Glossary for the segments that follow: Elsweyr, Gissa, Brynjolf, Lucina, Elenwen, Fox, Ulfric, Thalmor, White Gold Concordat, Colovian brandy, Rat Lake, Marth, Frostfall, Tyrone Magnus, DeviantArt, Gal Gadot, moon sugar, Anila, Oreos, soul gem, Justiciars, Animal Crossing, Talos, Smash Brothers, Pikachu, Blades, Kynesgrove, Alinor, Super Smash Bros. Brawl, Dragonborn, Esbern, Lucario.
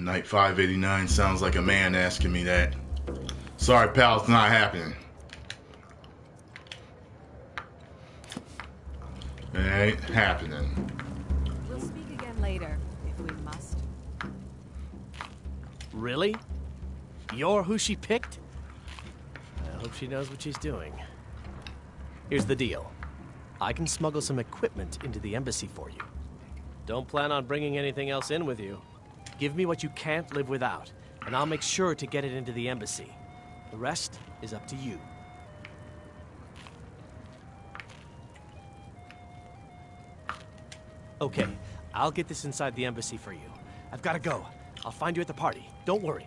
Night 589 sounds like a man asking me that. Sorry, pal, it's not happening. It ain't happening. We'll speak again later, if we must. Really? You're who she picked? I hope she knows what she's doing. Here's the deal. I can smuggle some equipment into the embassy for you. Don't plan on bringing anything else in with you. Give me what you can't live without, and I'll make sure to get it into the embassy. The rest is up to you. Okay, I'll get this inside the embassy for you. I've got to go. I'll find you at the party. Don't worry.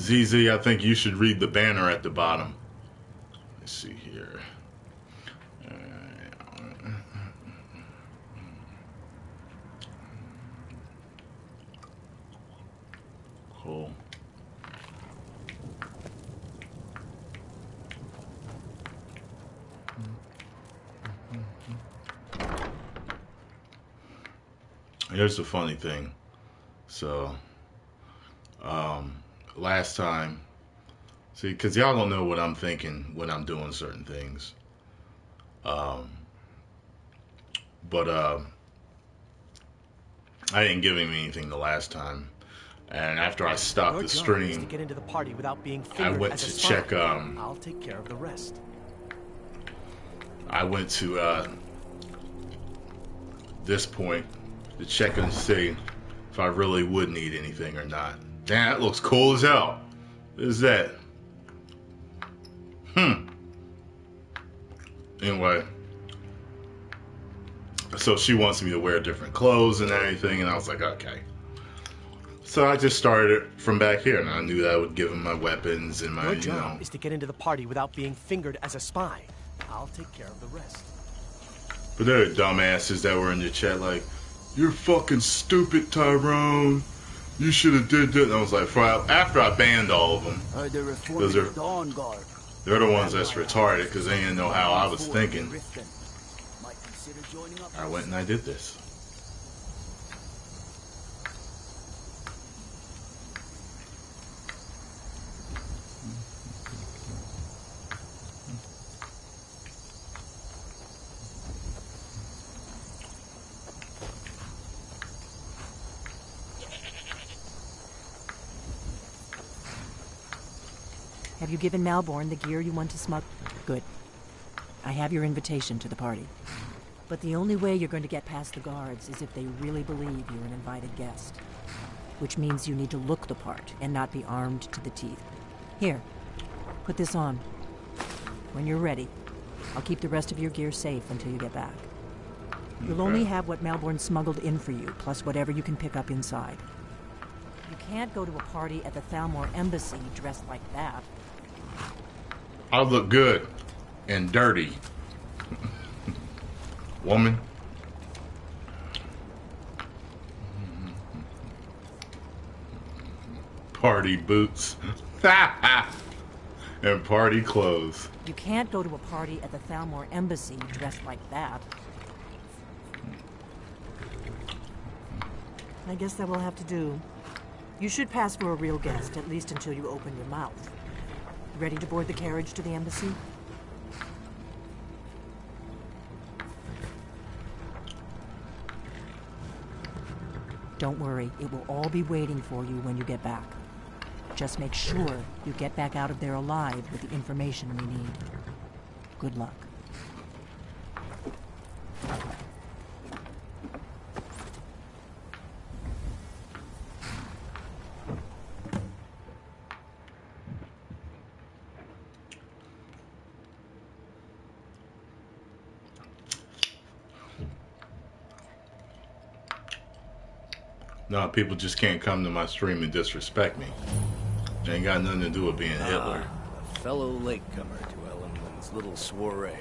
ZZ, I think you should read the banner at the bottom. Let's see here. Cool. Here's the funny thing. So, last time, see, because y'all don't know what I'm thinking when I'm doing certain things. I didn't give him anything the last time, and after I stopped the stream, I went to check. I'll take care of the rest. I went to this point to check and see if I really would need anything or not. Damn, that looks cool as hell. What is that? Anyway. So she wants me to wear different clothes and everything, and I was like, okay. So I just started from back here, and I knew that I would give him my weapons and my, your job, you know, is to get into the party without being fingered as a spy. I'll take care of the rest. But there are dumbasses that were in the chat like, you're fucking stupid, Tyrone. You should have did that. And I was like, after I banned all of them, because they're the ones that's retarded because they didn't know how I was thinking. I went and I did this. Have you given Malborn the gear you want to smuggle? Good. I have your invitation to the party. But the only way you're going to get past the guards is if they really believe you're an invited guest. Which means you need to look the part and not be armed to the teeth. Here, put this on. When you're ready, I'll keep the rest of your gear safe until you get back. You'll only have what Malborn smuggled in for you, plus whatever you can pick up inside. You can't go to a party at the Thalmor embassy dressed like that. I look good and dirty. Woman. Party boots. And party clothes. You can't go to a party at the Thalmor embassy dressed like that. I guess that will have to do. You should pass for a real guest, at least until you open your mouth. Ready to board the carriage to the embassy? Don't worry, it will all be waiting for you when you get back. Just make sure you get back out of there alive with the information we need. Good luck. No, people just can't come to my stream and disrespect me. They ain't got nothing to do with being Hitler. A fellow latecomer to Elenwen's little soiree.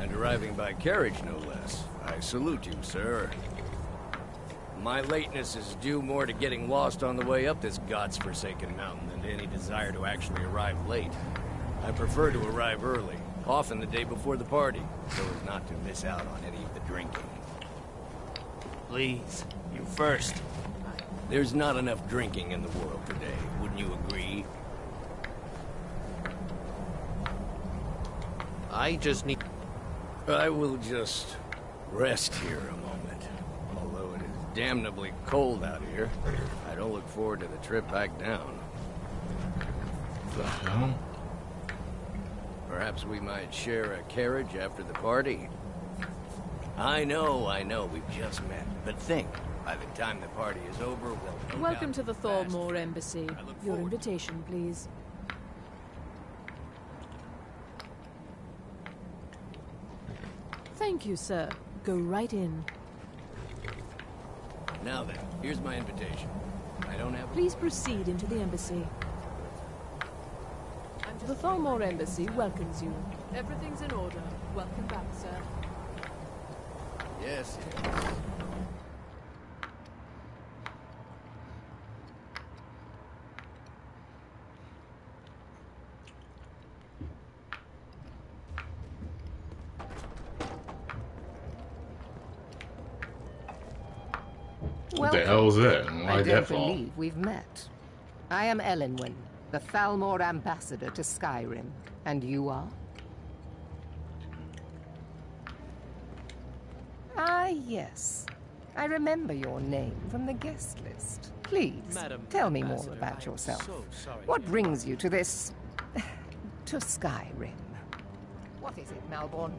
And arriving by carriage, no less. I salute you, sir. My lateness is due more to getting lost on the way up this god's-forsaken mountain than to any desire to actually arrive late. I prefer to arrive early, often the day before the party, so as not to miss out on any of the drinking. Please. You first. There's not enough drinking in the world today, wouldn't you agree? I will just rest here a moment. Although it is damnably cold out here, I don't look forward to the trip back down. So, perhaps we might share a carriage after the party. I know, we've just met, but think. By the time the party is over, we'll... Welcome to the Thalmor Embassy. Your invitation, please. Thank you, sir. Go right in. Now then, here's my invitation. I don't have... Please proceed into the embassy. The Thalmor Embassy welcomes you. Everything's in order. Welcome back, sir. Yes, yes. What the hell is that? I don't believe we've met. I am Elenwen, the Thalmor ambassador to Skyrim. And you are? Ah, yes. I remember your name from the guest list. Please, tell me more about yourself. What brings you to this... to Skyrim? What is it, Malborn?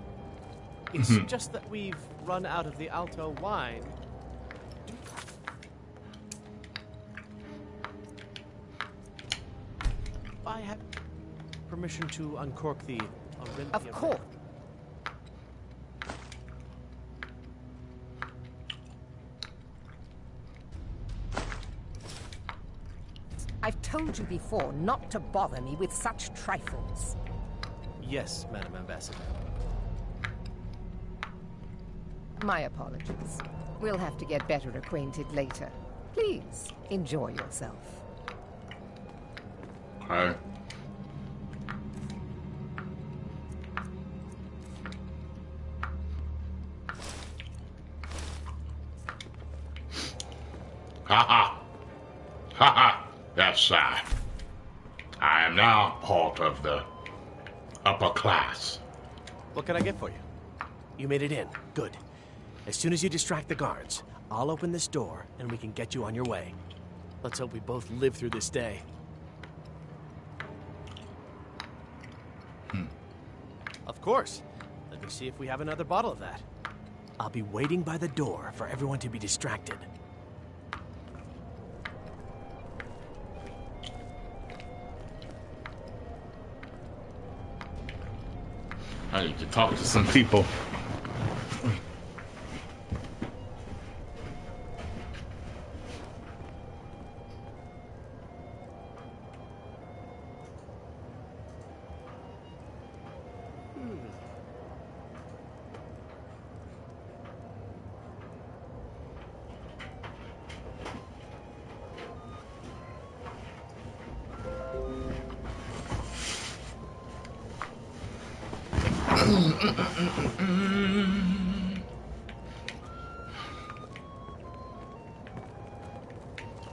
It's just that we've run out of the alto wine. I have permission to uncork the... Of course. I've told you before not to bother me with such trifles. Yes, Madam Ambassador. My apologies. We'll have to get better acquainted later. Please, enjoy yourself. Hi. Ha-ha. Ha-ha. Yes, I. I am now part of the upper class. What can I get for you? You made it in. Good. As soon as you distract the guards, I'll open this door and we can get you on your way. Let's hope we both live through this day. Of course. Let me see if we have another bottle of that. I'll be waiting by the door for everyone to be distracted. I need to talk to some people.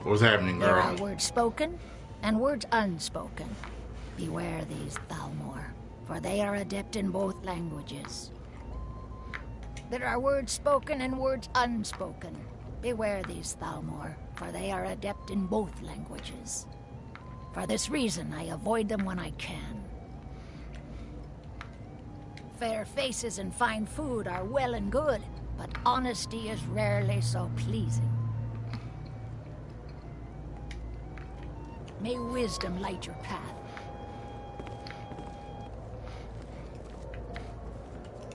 What's happening, girl? There are words spoken and words unspoken. Beware these Thalmor, for they are adept in both languages. There are words spoken and words unspoken. Beware these Thalmor, for they are adept in both languages. For this reason, I avoid them when I can. Fair faces and fine food are well and good, but honesty is rarely so pleasing. May wisdom light your path.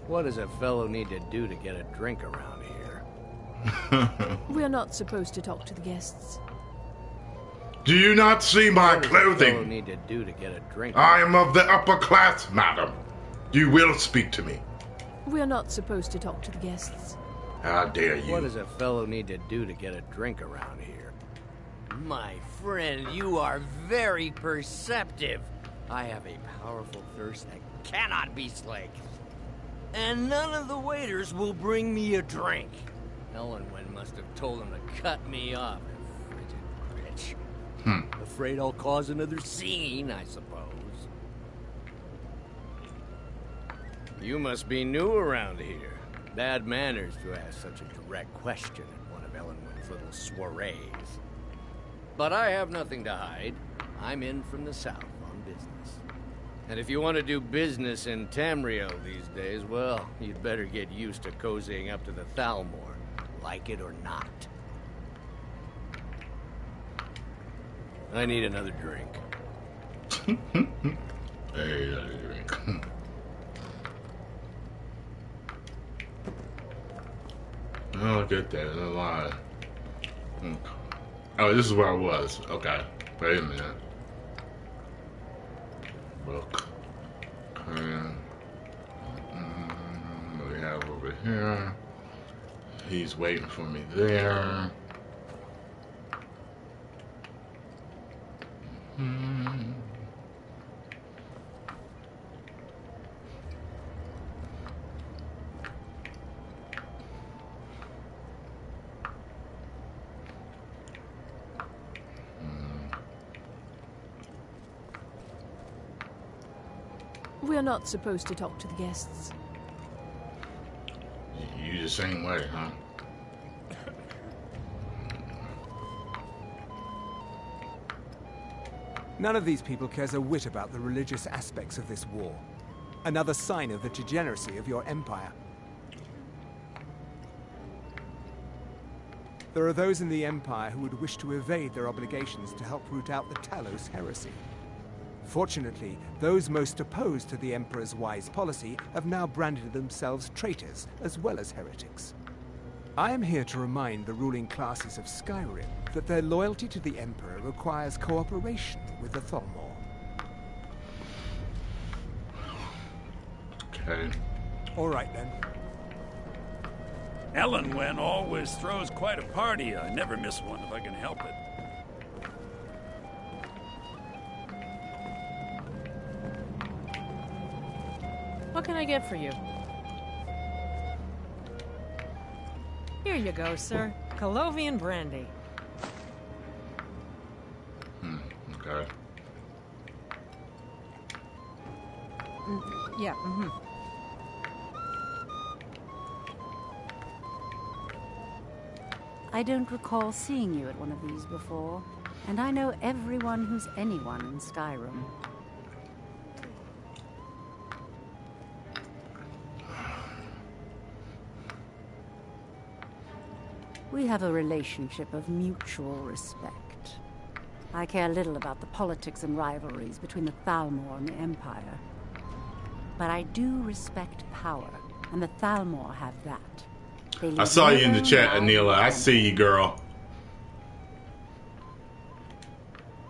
What does a fellow need to do to get a drink around here? We're not supposed to talk to the guests. Do you not see my clothing? Need to do to get a drink. I am of the upper class, madam. You will speak to me. We're not supposed to talk to the guests. How dare you? What does a fellow need to do to get a drink around here? My friend, you are very perceptive. I have a powerful thirst that cannot be slaked. And none of the waiters will bring me a drink. Elenwen must have told him to cut me off, frigid bitch. Afraid I'll cause another scene, I suppose. You must be new around here. Bad manners to ask such a direct question at one of Elenwen's little soirees. But I have nothing to hide. I'm in from the south on business. And if you want to do business in Tamriel these days, well, you'd better get used to cozying up to the Thalmor, like it or not. I need another drink. Hey, another drink. Oh, get that. There's a lot. Oh, this is where I was. Okay. Wait a minute. Book. Okay. What do we have over here? He's waiting for me there. We're not supposed to talk to the guests. You the same way, huh? None of these people cares a whit about the religious aspects of this war. Another sign of the degeneracy of your empire. There are those in the empire who would wish to evade their obligations to help root out the Talos heresy. Fortunately, those most opposed to the Emperor's wise policy have now branded themselves traitors as well as heretics. I am here to remind the ruling classes of Skyrim that their loyalty to the Emperor requires cooperation with the Thalmor. Okay. All right then. Elenwen always throws quite a party. I never miss one if I can help it. What can I get for you? Here you go, sir. Colovian brandy. Okay. Yeah, I don't recall seeing you at one of these before, and I know everyone who's anyone in Skyrim. We have a relationship of mutual respect. I care little about the politics and rivalries between the Thalmor and the Empire. But I do respect power, and the Thalmor have that. I saw you in the chat, Anila. I see you, girl.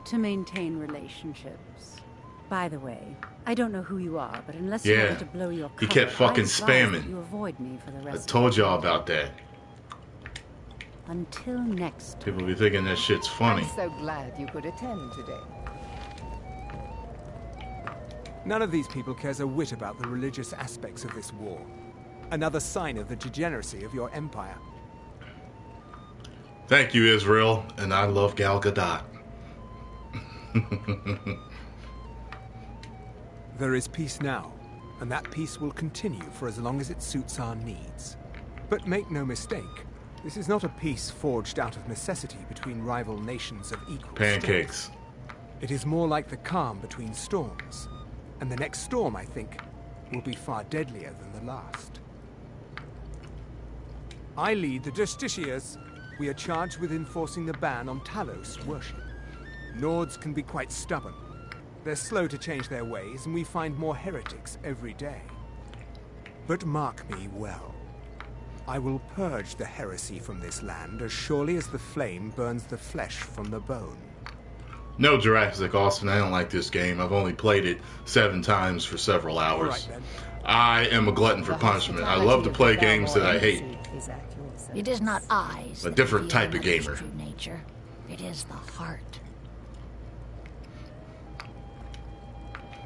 To maintain relationships. By the way, I don't know who you are, but unless you want to blow your cover, you kept fucking spamming. You avoid me for the rest. I told y'all about that. Until next time. People be thinking that shit's funny. I'm so glad you could attend today. None of these people cares a whit about the religious aspects of this war. Another sign of the degeneracy of your empire. Thank you, Israel, and I love Gal Gadot. There is peace now, and that peace will continue for as long as it suits our needs. But make no mistake, this is not a peace forged out of necessity between rival nations of equal pancakes. Strength. It is more like the calm between storms, and the next storm, I think, will be far deadlier than the last. I lead the Justiciars. We are charged with enforcing the ban on Talos worship. Nords can be quite stubborn. They're slow to change their ways, and we find more heretics every day. But mark me well. I will purge the heresy from this land as surely as the flame burns the flesh from the bone. No Jurassic Austin, I don't like this game. I've only played it 7 times for several hours. Right, I am a glutton for punishment. I love to play games that I hate. It is not eyes. A different type of gamer. True nature. It is the heart.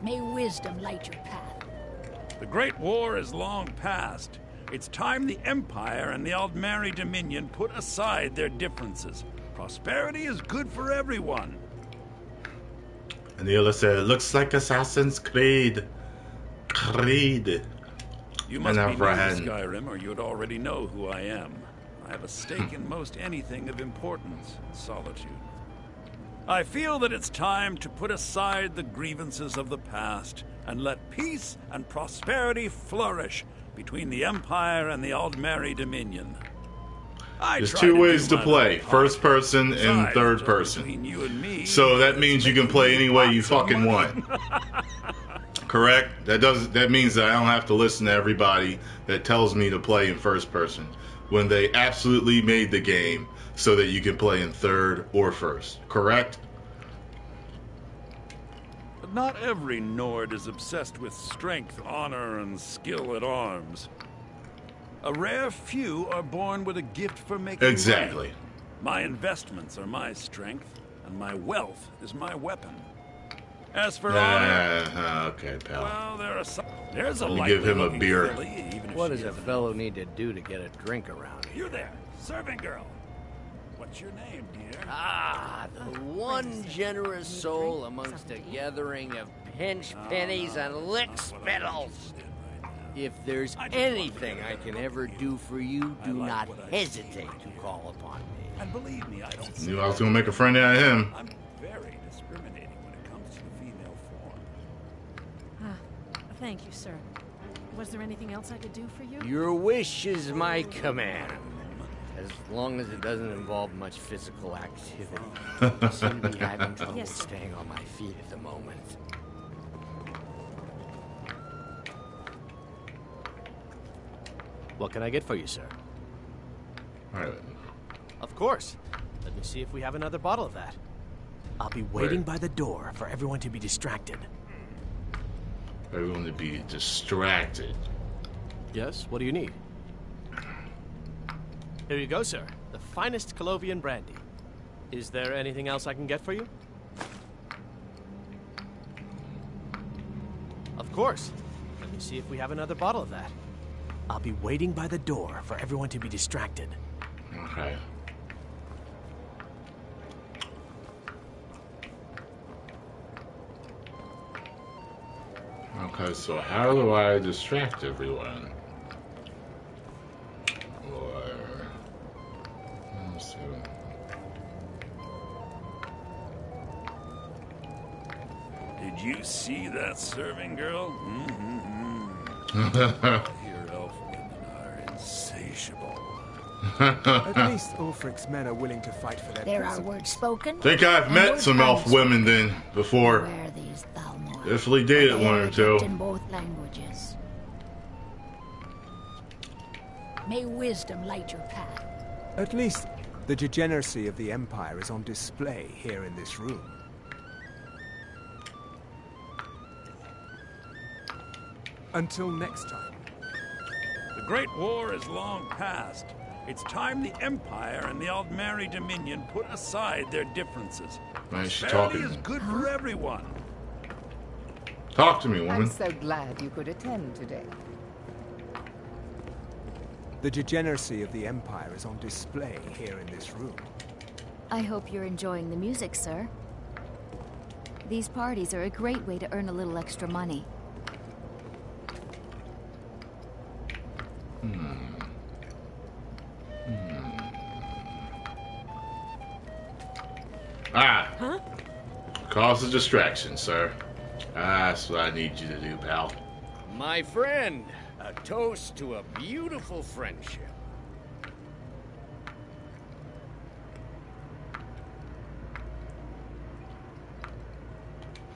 May wisdom light your path. The Great War is long past. It's time the Empire and the Aldmeri Dominion put aside their differences. Prosperity is good for everyone. And the other said, looks like Assassin's Creed. You must be new to Skyrim, or you'd already know who I am. I have a stake in most anything of importance in solitude. I feel that it's time to put aside the grievances of the past and let peace and prosperity flourish between the Empire and the Aldmeri Dominion. There's 2 ways to play, first person and third person. So that means you can play any way you fucking want. Correct? That means that I don't have to listen to everybody that tells me to play in first person when they absolutely made the game so that you can play in third or first. Correct? But not every Nord is obsessed with strength, honor, and skill at arms. A rare few are born with a gift for making exactly. Money. My investments are my strength, and my wealth is my weapon. As for honor, okay, pal. Well, there's a I'll give him a beer. What does a fellow need to do to get a drink around here? You there, servant girl. What's your name, dear? Ah, the one generous soul amongst a gathering of pinch pennies and lick spittles. If there's anything I can ever do for you, do not hesitate to call upon me. And believe me, I don't knew I was going to make a friend out of him. I'm very discriminating when it comes to the female form. Ah, thank you, sir. Was there anything else I could do for you? Your wish is my command. As long as it doesn't involve much physical activity. I'm having trouble staying on my feet at the moment. What can I get for you, sir? All right. Of course. Let me see if we have another bottle of that. I'll be waiting by the door for everyone to be distracted. Everyone to be distracted? Yes, what do you need? Here you go, sir. The finest Colovian brandy. Is there anything else I can get for you? Of course. Let me see if we have another bottle of that. I'll be waiting by the door for everyone to be distracted. Okay. Okay, so how do I distract everyone? Or... let's see. Did you see that serving girl? Mm-hmm. At least Ulfric's men are willing to fight for their prisoners. There are words spoken. Think I've met some elf women then before. Definitely dated one or two. In both languages. May wisdom light your path. At least the degeneracy of the Empire is on display here in this room. Until next time. The Great War is long past. It's time the Empire and the Aldmeri Dominion put aside their differences. Nice talking. Prosperity is good for everyone. Talk to me, woman. I'm so glad you could attend today. The degeneracy of the Empire is on display here in this room. I hope you're enjoying the music, sir. These parties are a great way to earn a little extra money. Ah. Huh? Cause a distraction, sir. That's what I need you to do, pal. My friend, a toast to a beautiful friendship.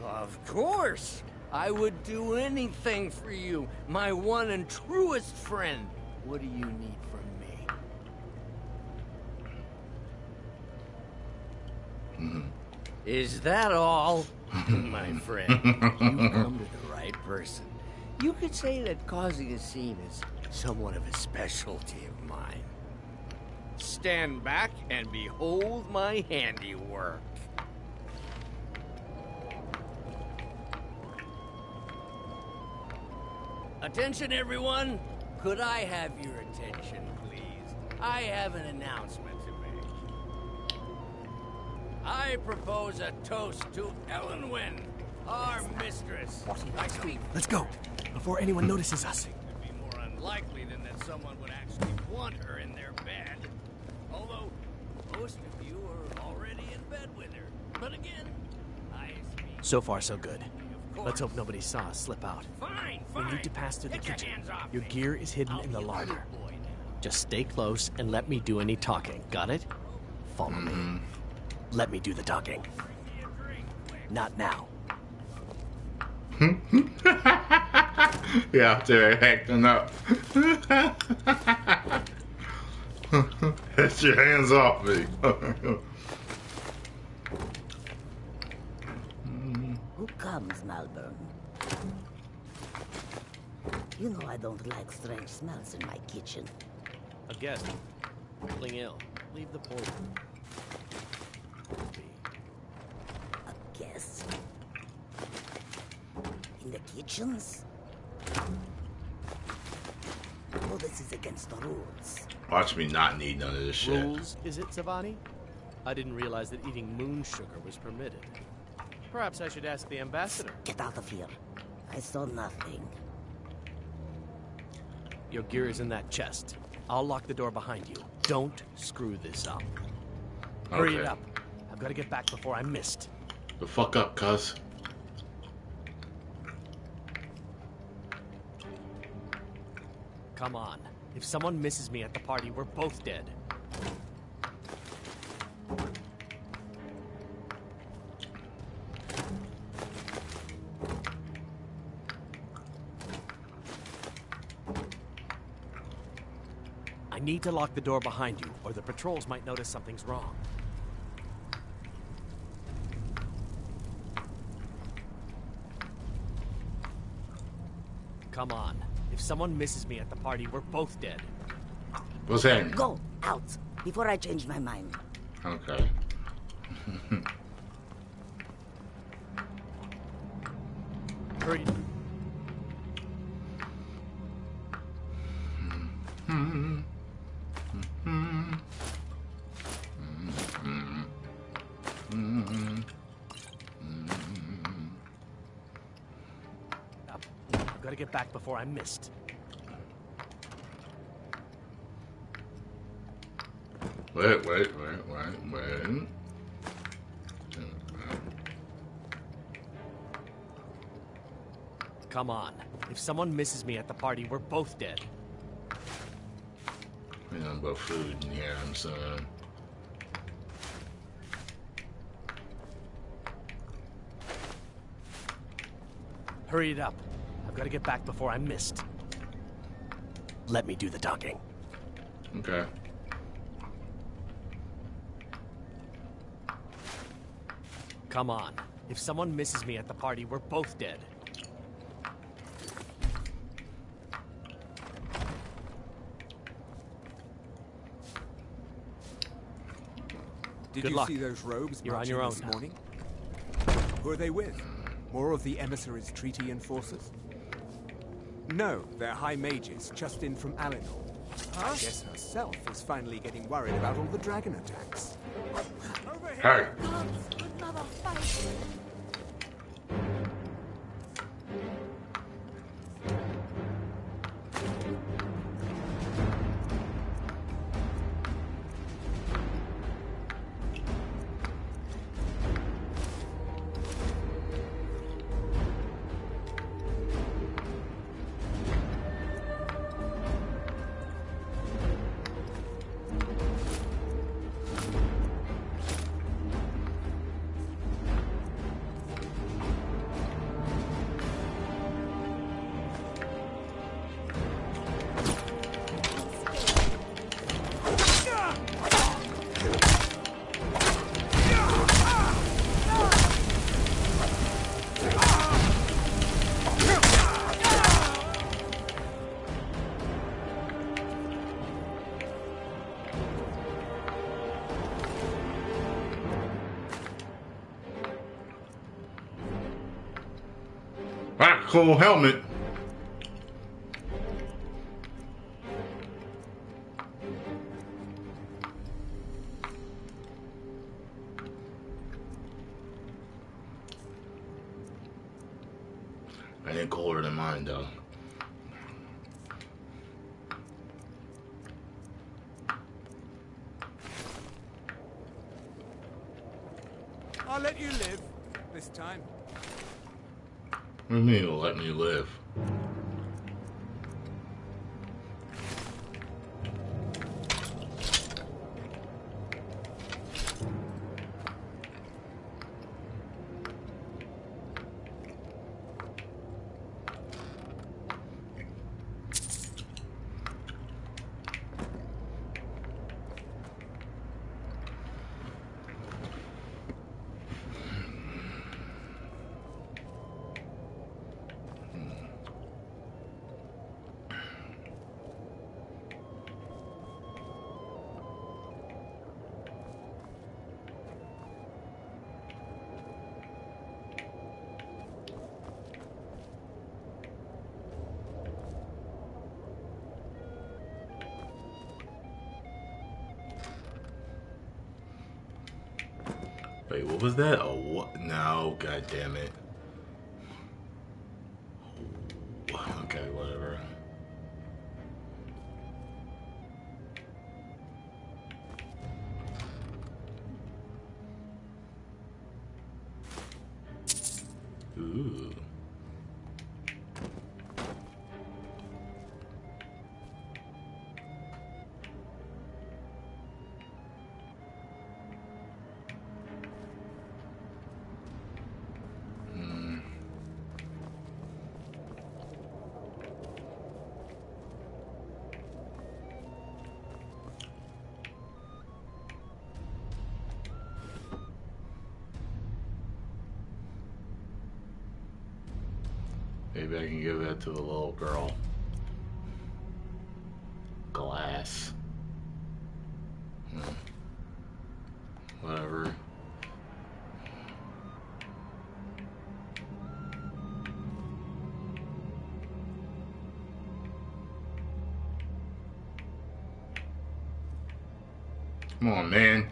Of course! I would do anything for you, my one and truest friend. What do you need from me? Is that all? My friend, you come to the right person. You could say that causing a scene is somewhat of a specialty of mine. Stand back and behold my handiwork. Attention, everyone! Could I have your attention, please? I have an announcement to make. I propose a toast to Elenwen, our mistress. Let's go, before anyone notices us. It would be more unlikely than that someone would actually want her in their bed. Although, most of you are already in bed with her. But again, I speak... So far, so good. Let's hope nobody saw us slip out. Fine. We need to pass through the kitchen. Your gear is hidden in the larder. Just stay close and let me do any talking. Got it? Follow me. Let me do the talking. Not now. Yeah, they're acting up. Get your hands off me. Comes, Malburn. You know I don't like strange smells in my kitchen. A guest, feeling ill. Leave the poison. A guest in the kitchens? Oh, this is against the rules. Watch me not need none of this shit. Rules? Is it, Savani? I didn't realize that eating moon sugar was permitted. Perhaps I should ask the ambassador. Get out of here. I saw nothing. Your gear is in that chest. I'll lock the door behind you. Don't screw this up. Okay. Hurry it up. I've got to get back before I'm missed. The fuck up, cuz. Come on. If someone misses me at the party, we're both dead. Need to lock the door behind you, or the patrols might notice something's wrong. Come on. If someone misses me at the party, we're both dead. What's that? Go out before I change my mind. Okay. Hurry. Back before I'm missed. Wait. Come on. If someone misses me at the party, we're both dead. We're talking about food in here, I'm sorry. Hurry it up. Gotta get back before I'm missed. Let me do the docking. Okay. Come on. If someone misses me at the party, we're both dead. Did you see those robes marching this morning? Who are they with? More of the emissaries' treaty enforcers? No, they're high mages, just in from Alinor. Huh? I guess herself is finally getting worried about all the dragon attacks. Over here! Cool helmet. I ain't cooler than mine though. I'll let you live this time. What do you mean, let me live? Wait, what was that? Oh, what? No, god damn it. Okay, whatever. Ooh. Maybe I can give that to the little girl. Glass. Whatever. Come on, man.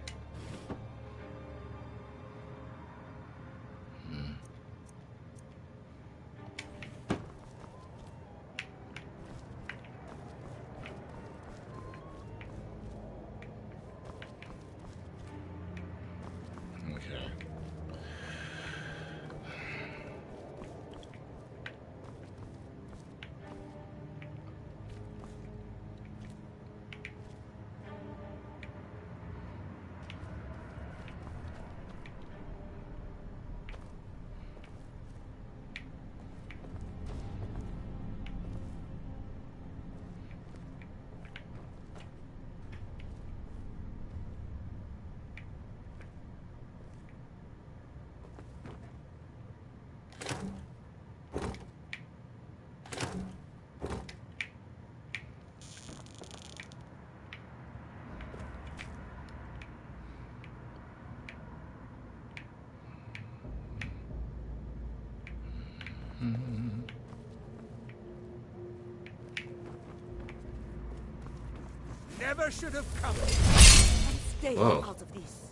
Never should have come. Stay out of this.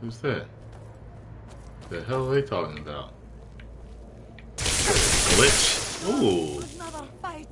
Who's that? The hell are they talking about? Glitch. Ooh. Another fight.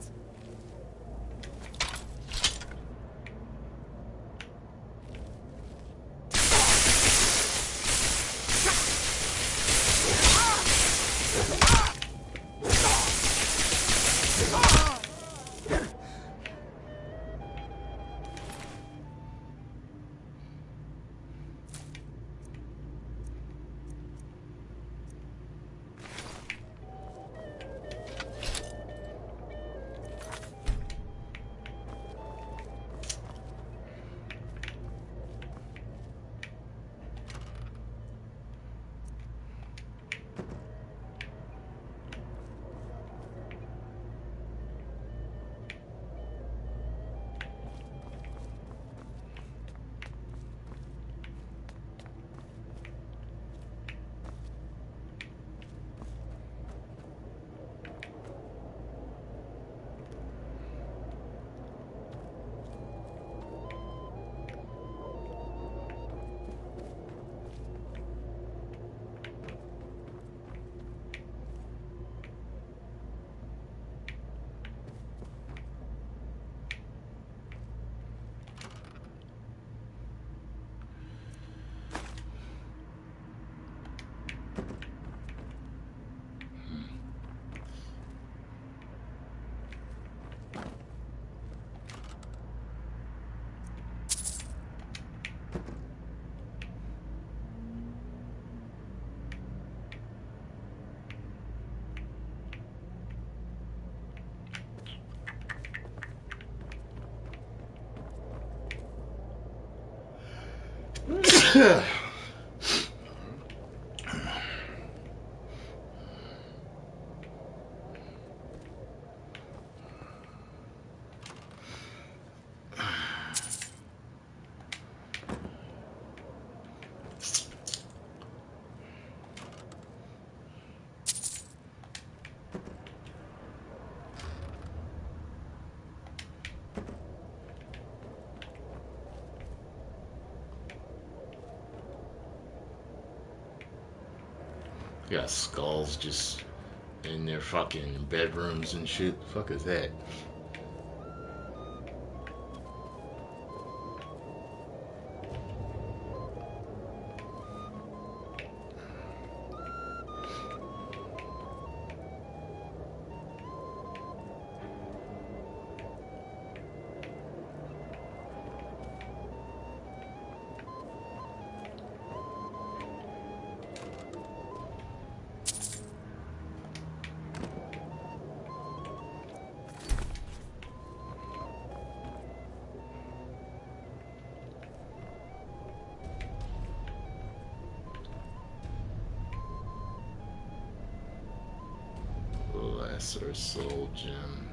Yeah. Got skulls just in their fucking bedrooms and shit. The fuck is that? Or soul gem.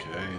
Okay.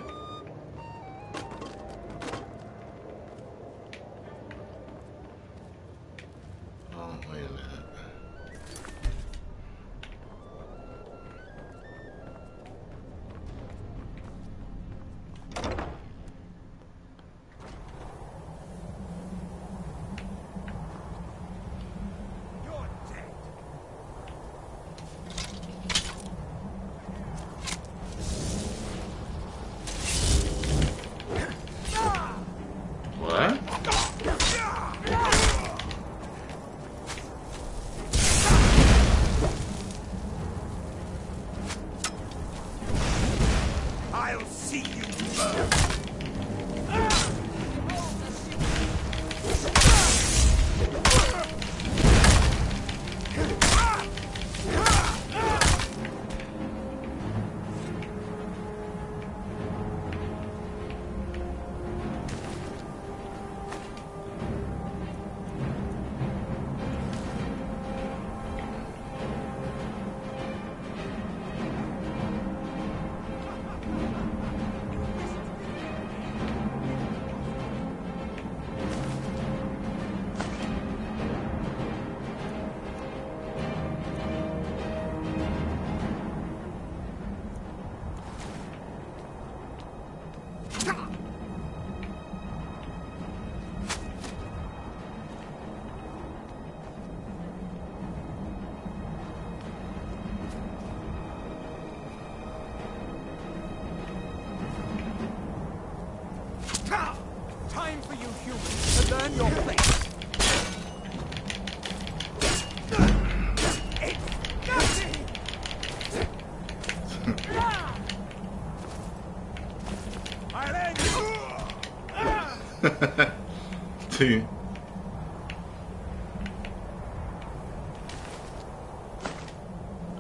two.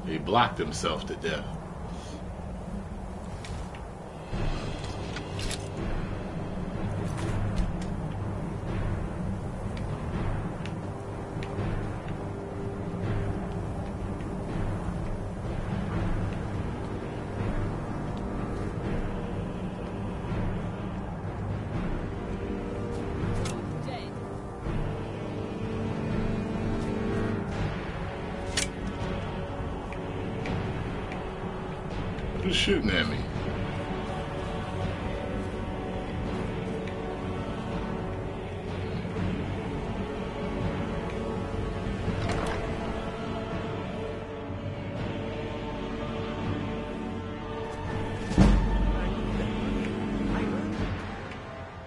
He blocked himself to death. Shooting at me.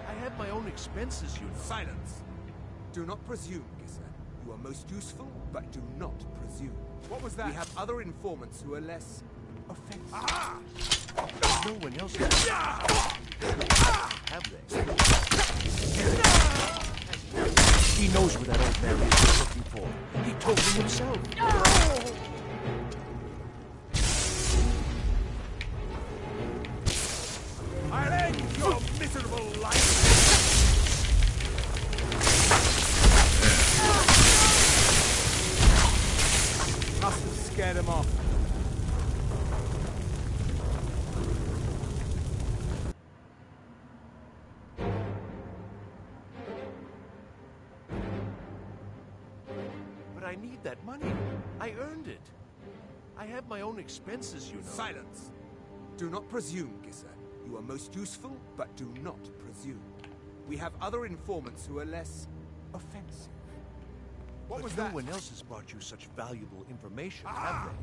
I have my own expenses, you know. Silence! Do not presume, Gissa. You are most useful, but do not presume. What was that? We have other informants who are less... offensive. Ah! No one else has. Have they? He knows what that old man is looking for. He told me himself. I'll end your miserable life. Must have scared him off. That money. I earned it. I have my own expenses, you know. Silence. Do not presume, Gissa. You are most useful, but do not presume. We have other informants who are less offensive. What was that? No one else has brought you such valuable information, have they?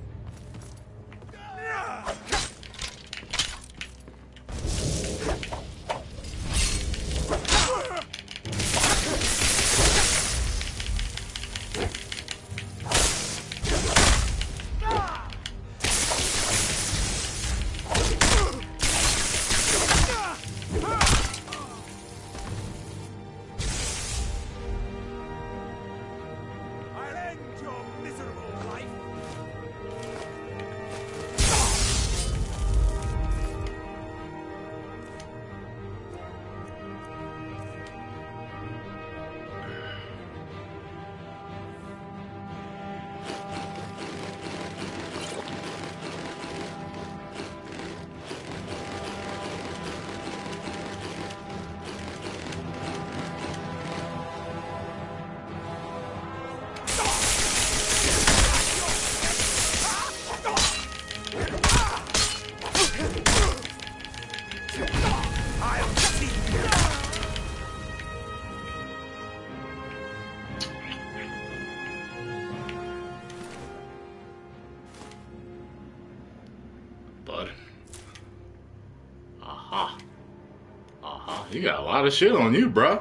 You got a lot of shit on you, bruh.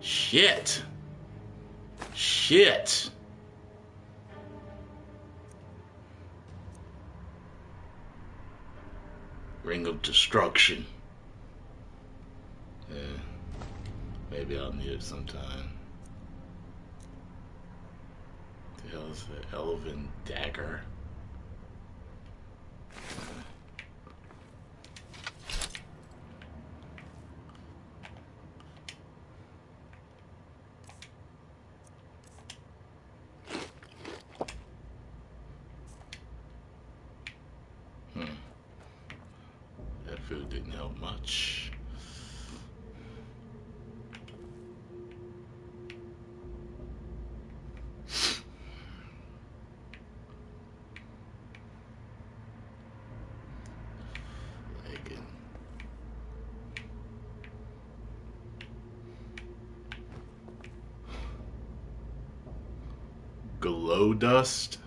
Shit. Shit. Ring of Destruction. Yeah. Maybe I'll need it sometime. The hell is the Elven Dagger? Glow dust.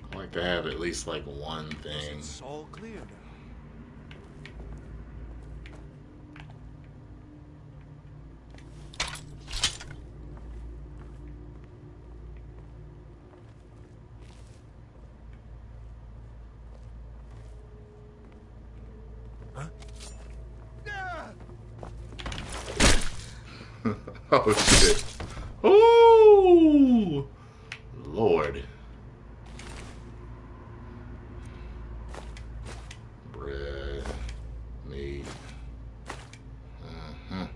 I like to have at least like one thing. It's all clear now. Huh? Oh, shit. Ooh! Lord. Bread. Meat. Uh-huh.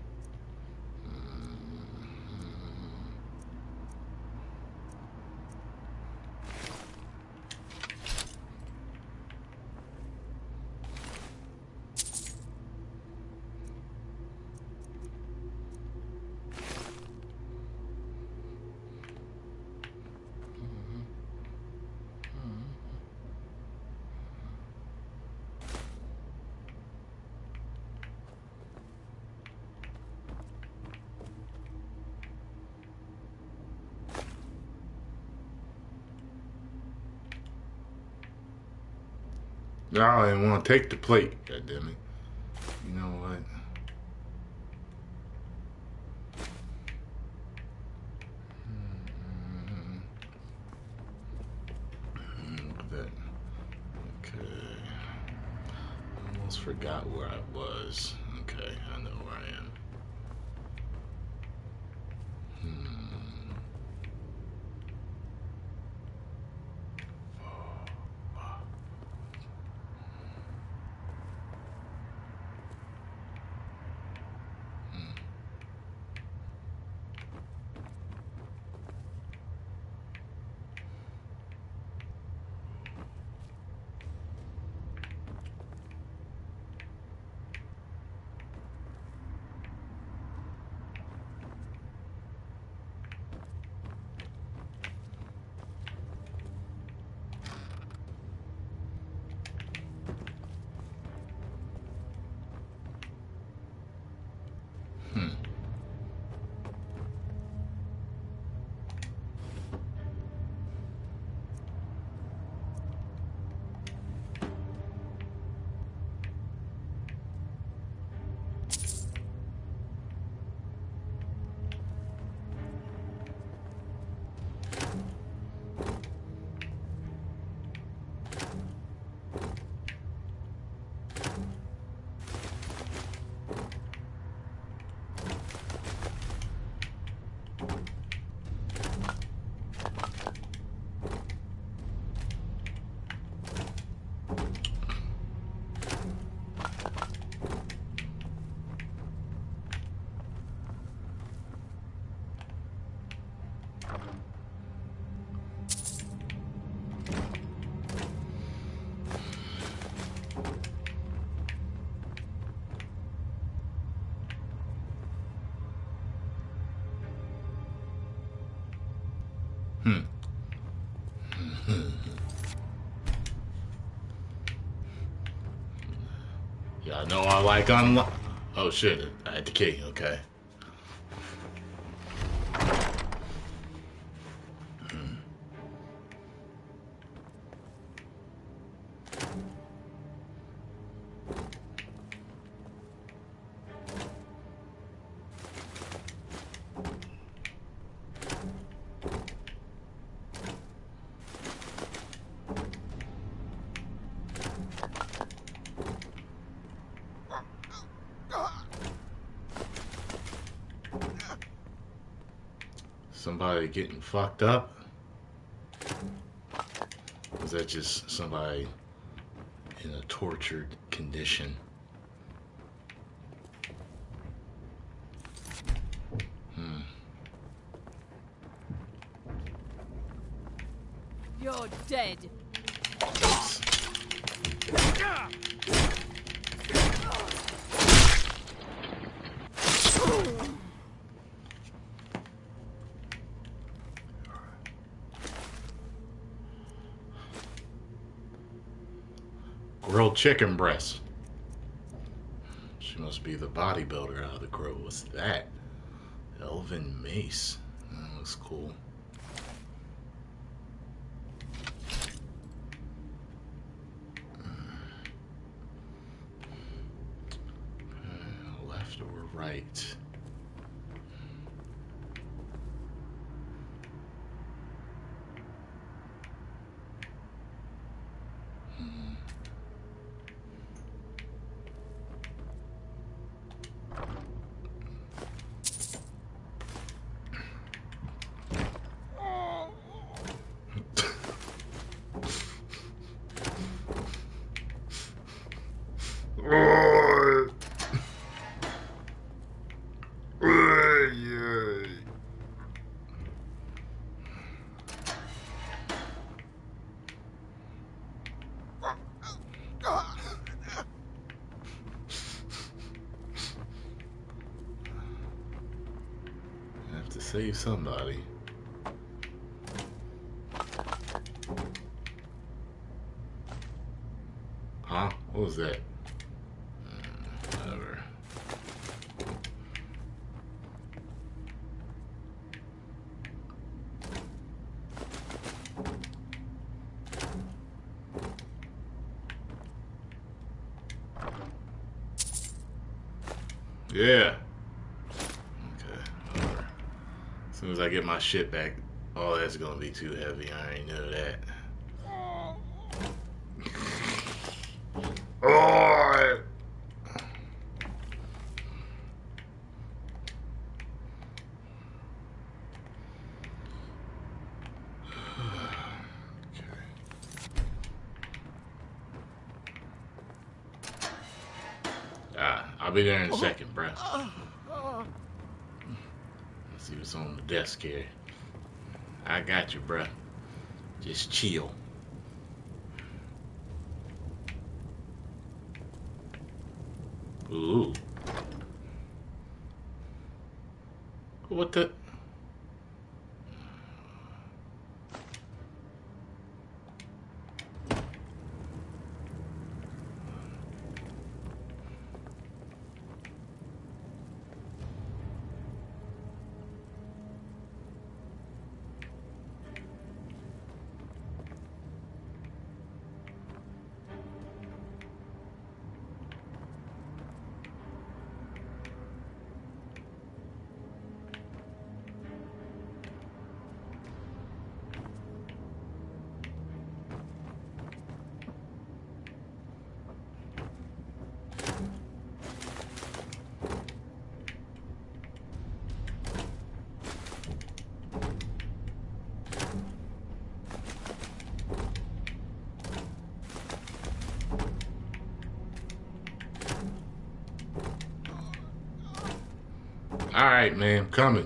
No, I didn't want to take the plate. God damn it. You know what? Look at that. Okay. I almost forgot where I was. Okay, I know where I am. I know I like unlock. Oh shit, I had the key, okay. Somebody getting fucked up? Or is that just somebody in a tortured condition? You're dead. Oops. Chicken breast. She must be the bodybuilder out of the grove. What's that? Elven mace. That looks cool. Left or right? to save somebody. Huh? What was that? Whatever. Yeah. Okay. Over. As soon as I get my shit back, oh, that's gonna be too heavy. I already knew that. Oh. I'll be there in a second, bruh. Let's see what's on the desk here. I got you, bruh. Just chill. Ooh. What the? All right, man, I'm coming.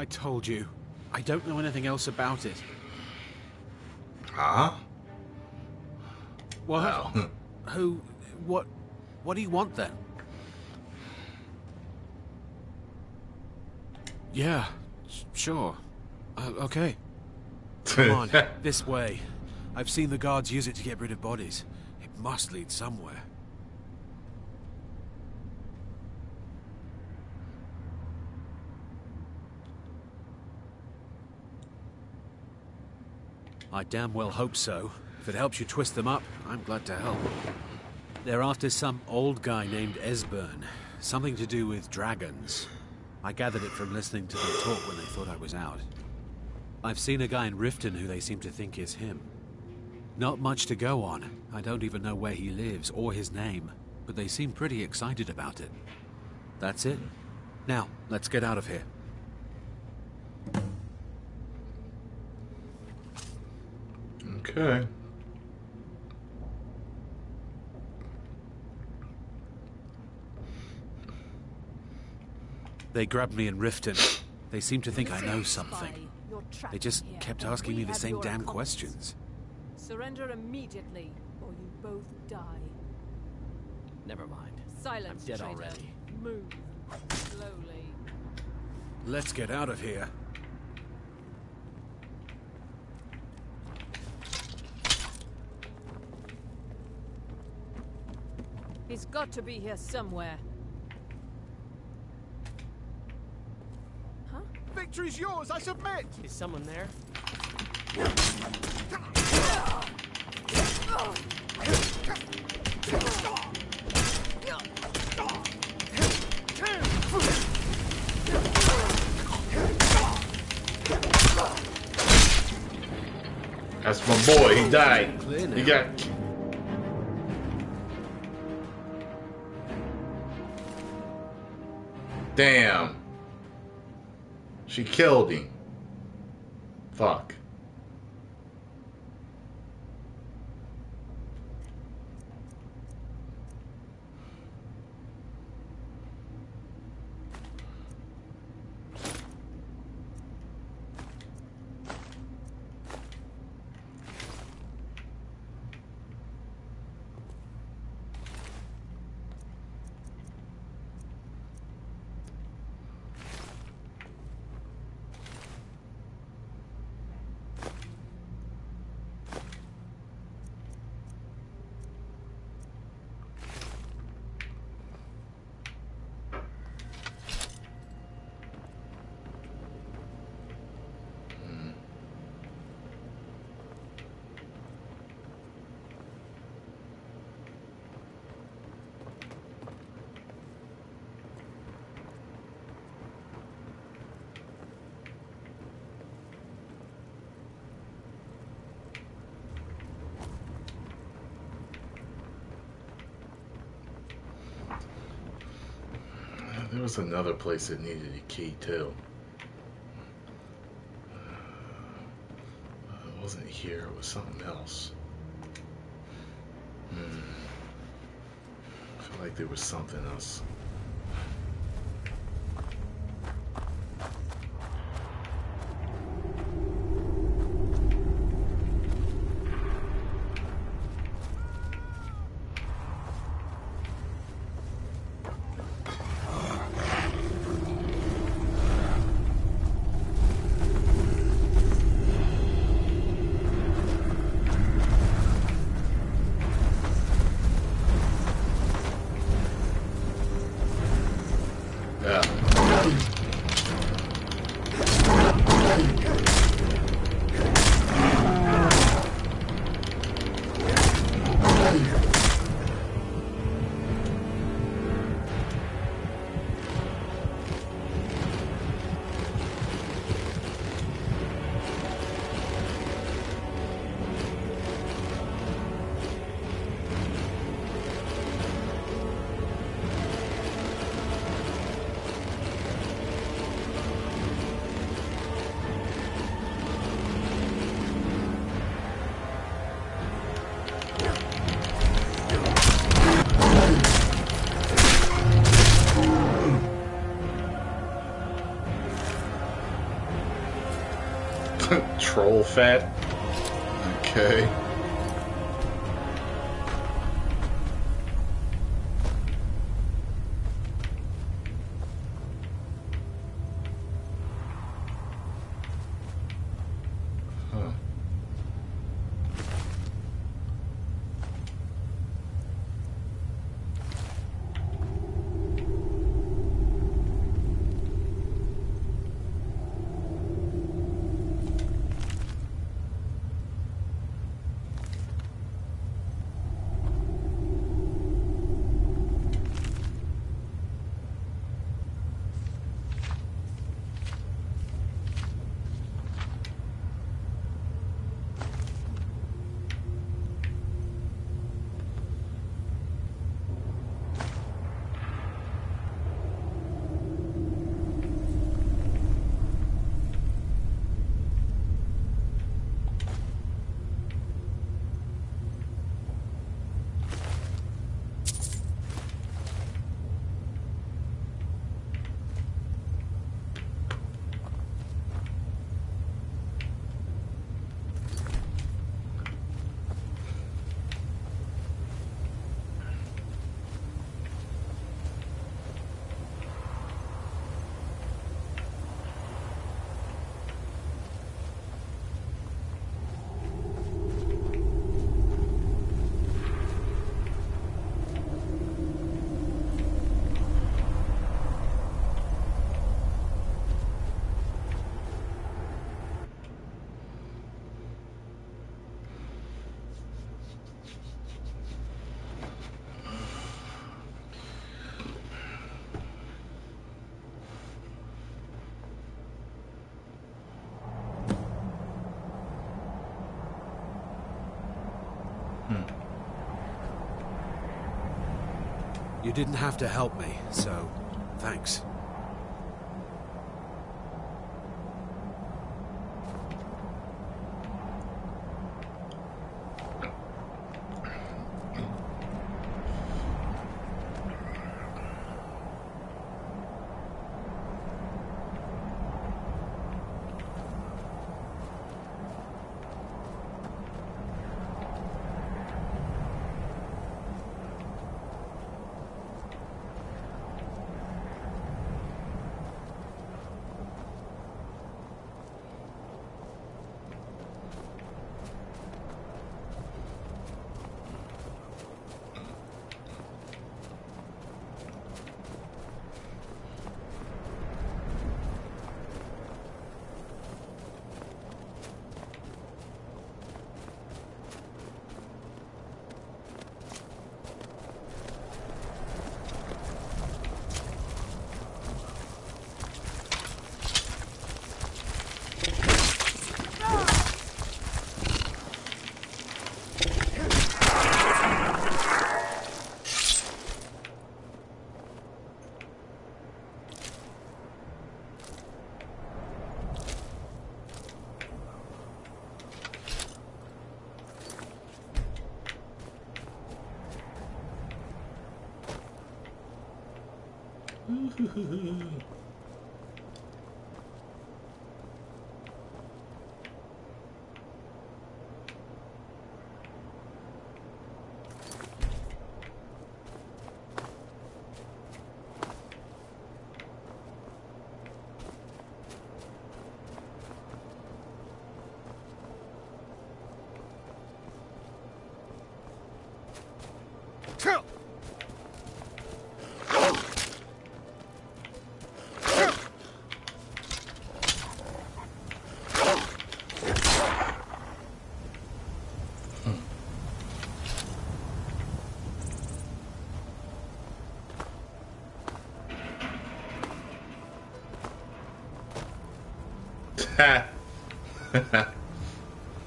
I told you. I don't know anything else about it. Huh? What? Wow. Who? What? What do you want then? Yeah, sure. Okay. Come on, this way. I've seen the guards use it to get rid of bodies. It must lead somewhere. I damn well hope so. If it helps you twist them up, I'm glad to help. They're after some old guy named Esbern. Something to do with dragons. I gathered it from listening to them talk when they thought I was out. I've seen a guy in Riften who they seem to think is him. Not much to go on. I don't even know where he lives or his name, but they seem pretty excited about it. That's it. Now, let's get out of here. Okay. They grabbed me in Riften. They seem to think I know something. They just kept asking me the same damn questions. Surrender immediately, or you both die. Never mind. Silence, I'm dead already. Move slowly. Let's get out of here. He's got to be here somewhere. Huh? Victory's yours, I submit! Is someone there? That's my boy, he died. He got... Damn. She killed him. Fuck. There was another place that needed a key too. It wasn't here, it was something else. I feel like there was something else. Troll fat. Okay. Huh. You didn't have to help me, so thanks.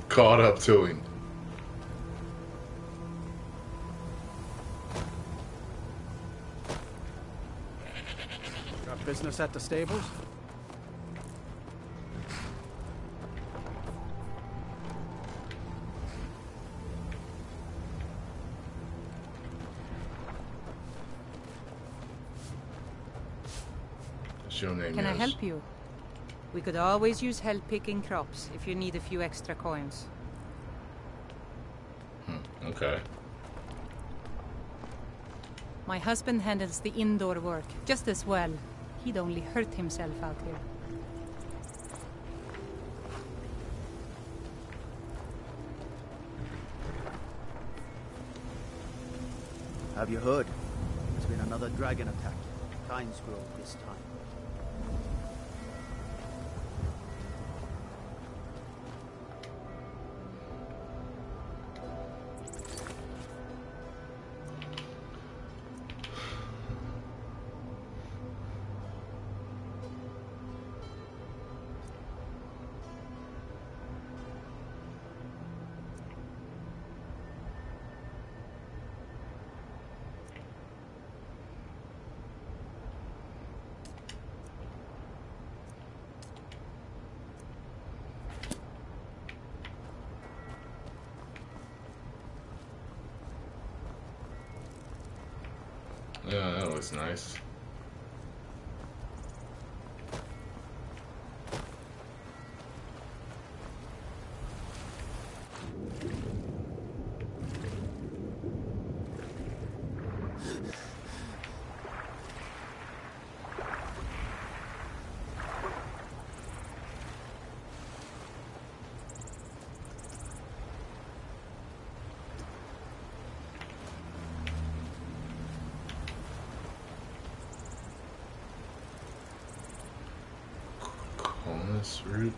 Caught up to him. Got business at the stables? What's your name? Can I help you? We could always use help picking crops if you need a few extra coins. Okay. My husband handles the indoor work just as well. He'd only hurt himself out here. Have you heard? There's been another dragon attack. Kynesgrove this time. Yeah, that was nice. Root.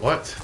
What?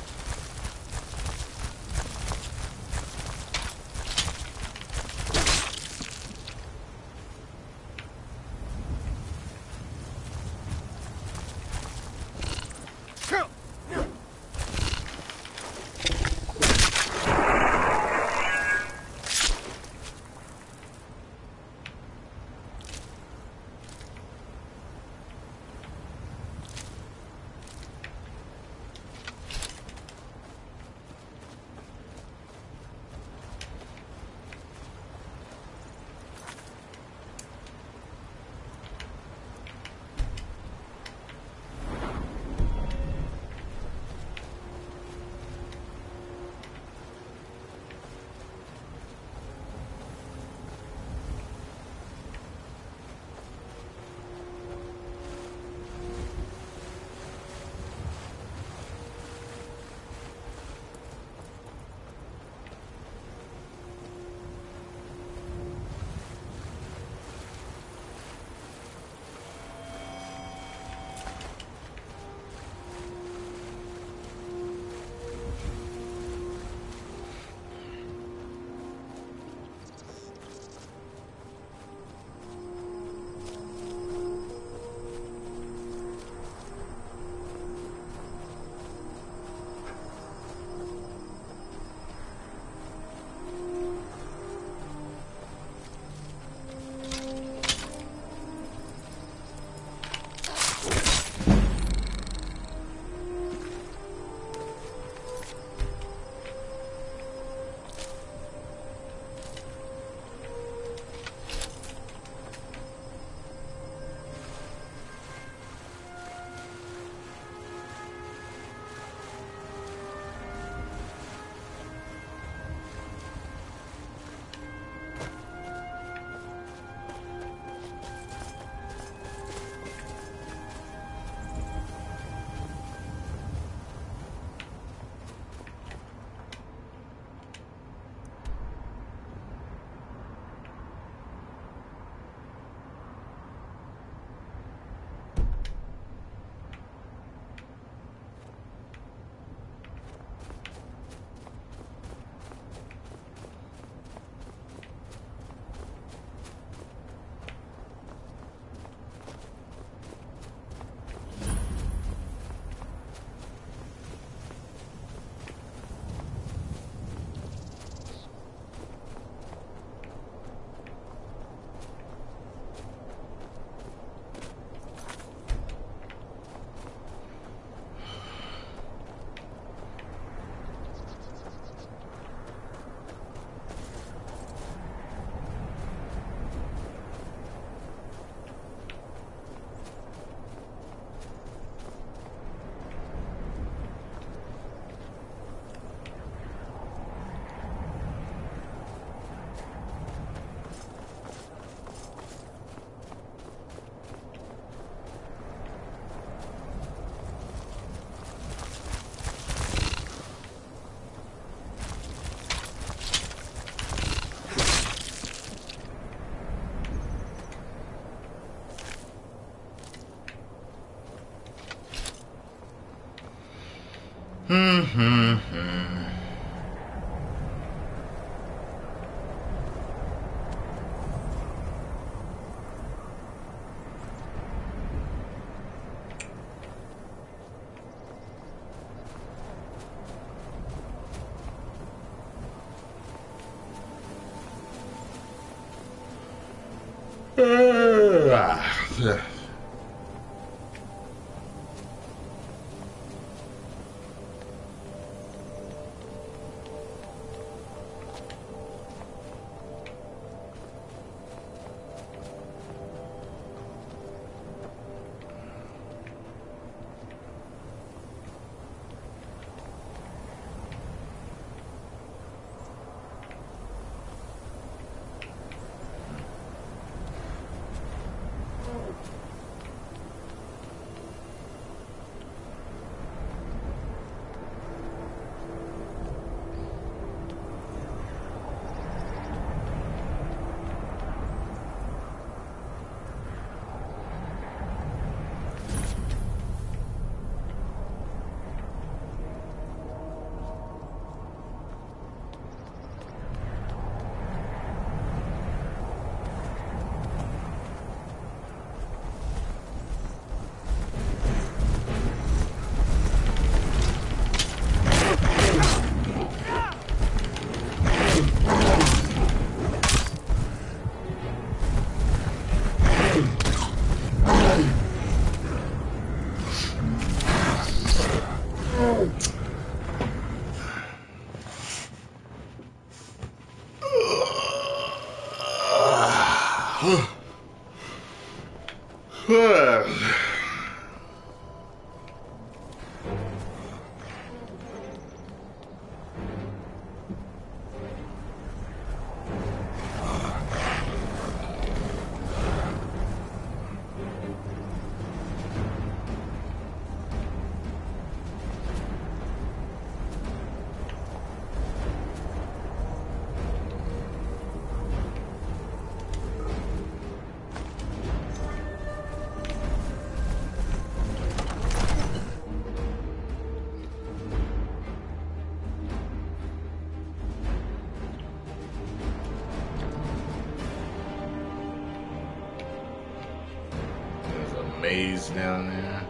Down there.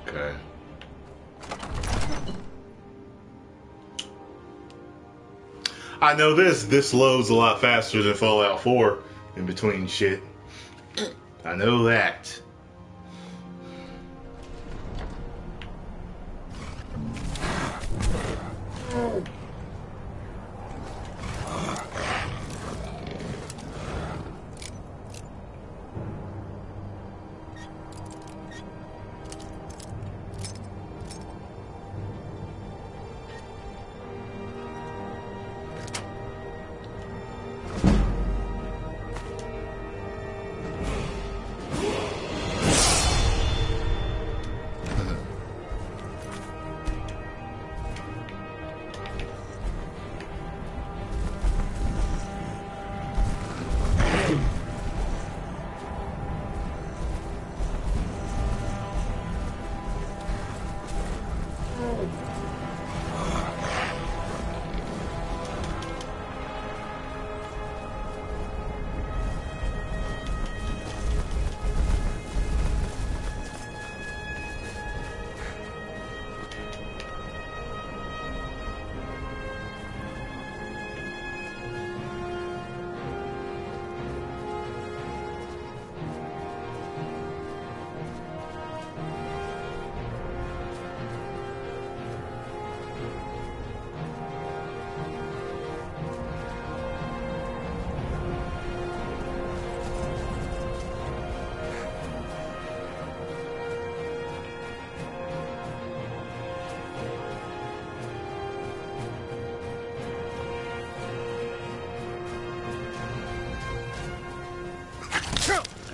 Okay. I know this loads a lot faster than Fallout 4 in between shit. I know that.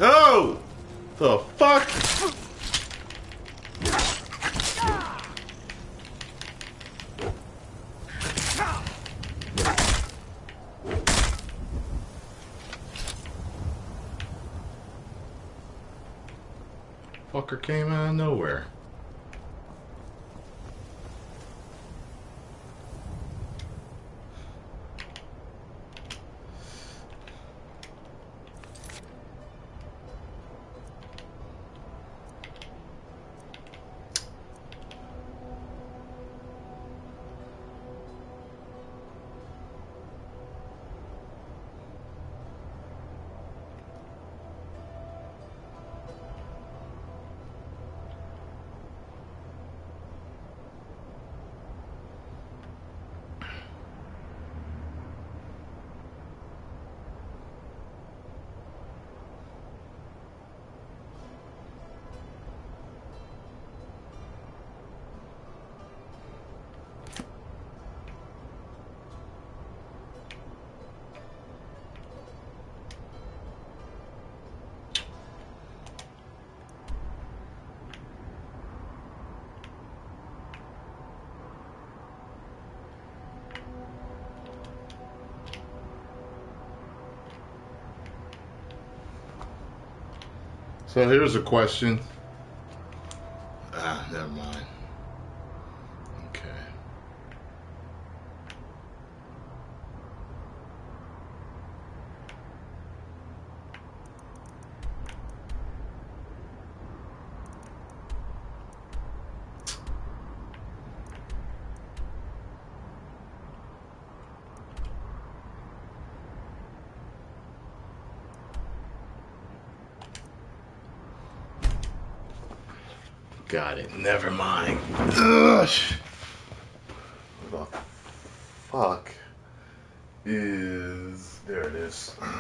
Oh! The fuck? Fucker came out of nowhere. So here's a question. Ah, never mind. Okay. Got it. Never mind. Ugh. What the fuck is... There it is. Ugh.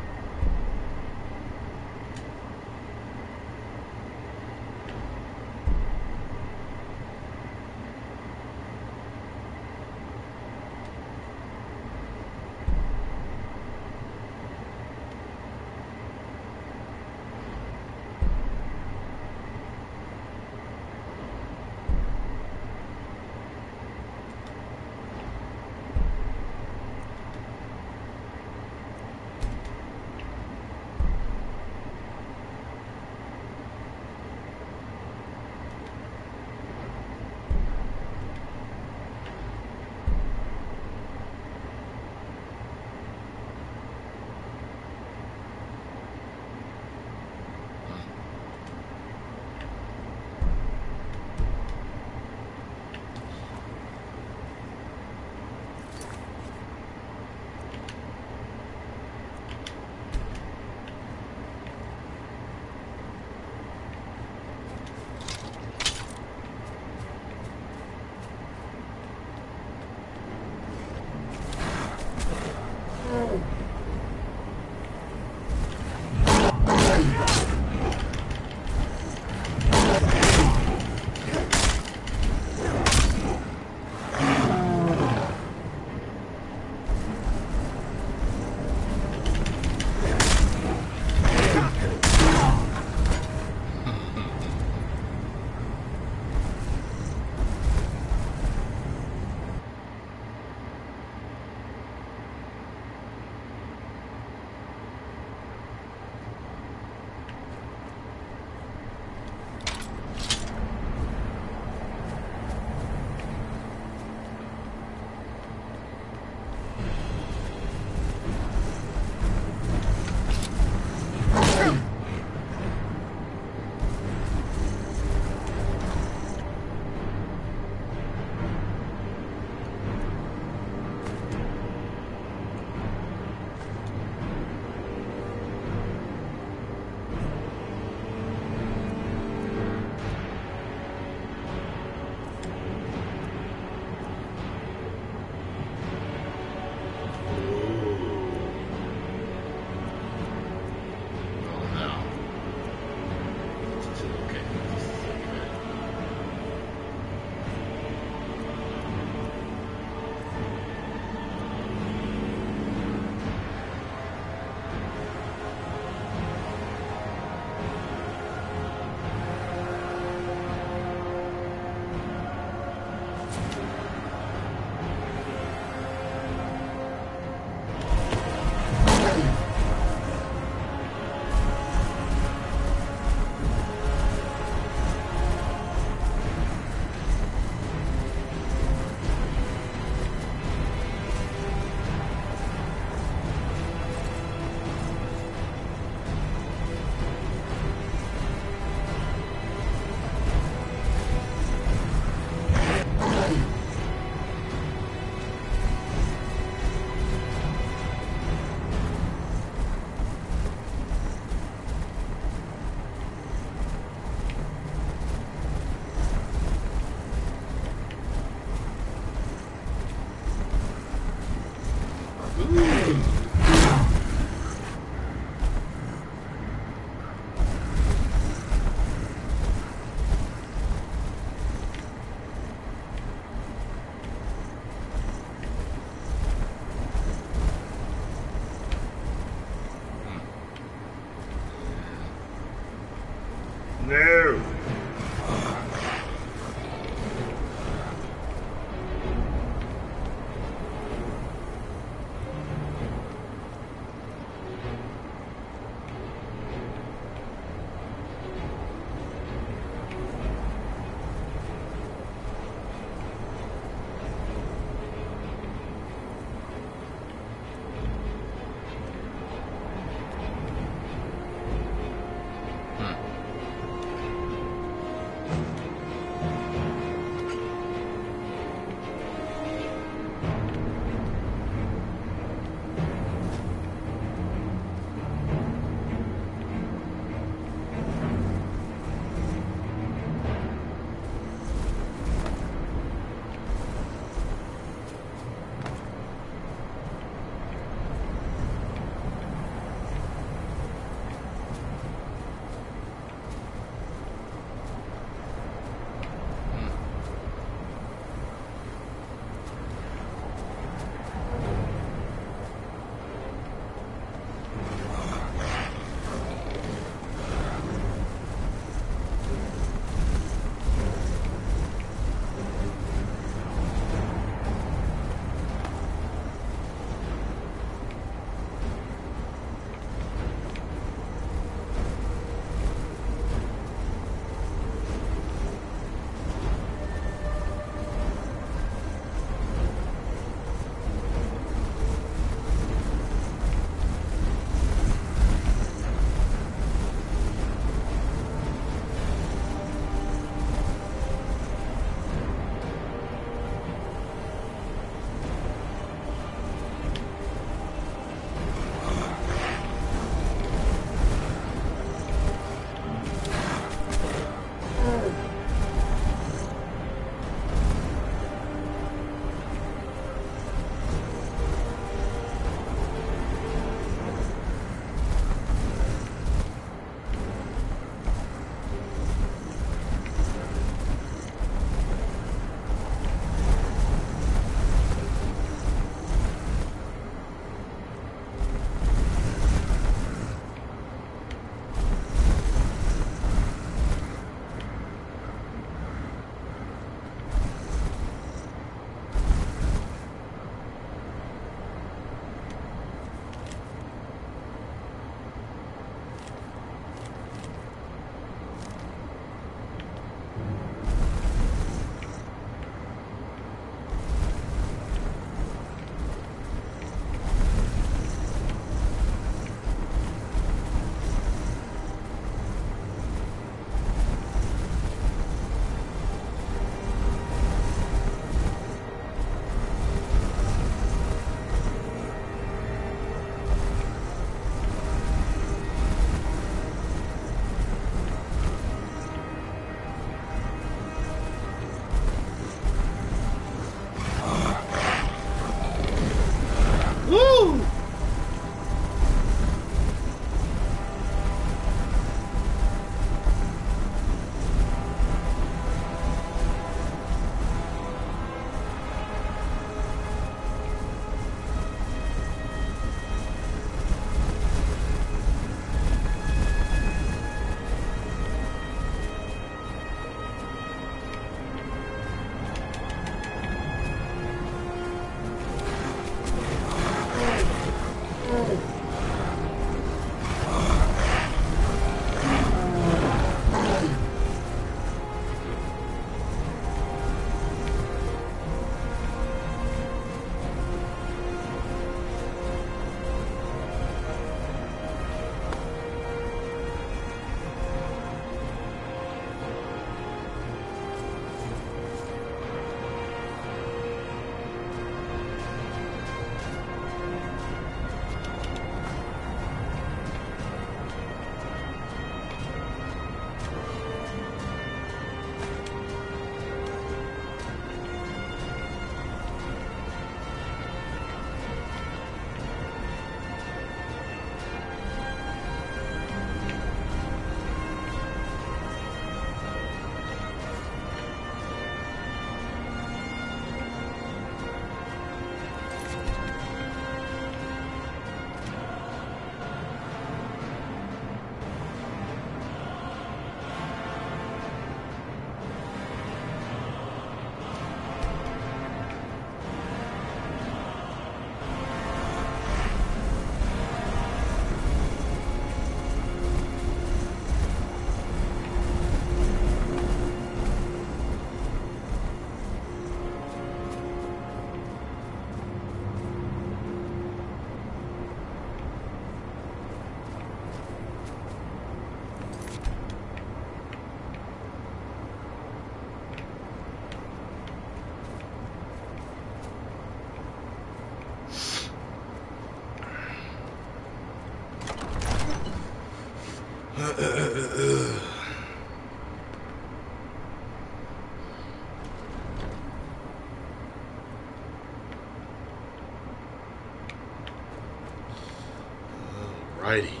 Alrighty.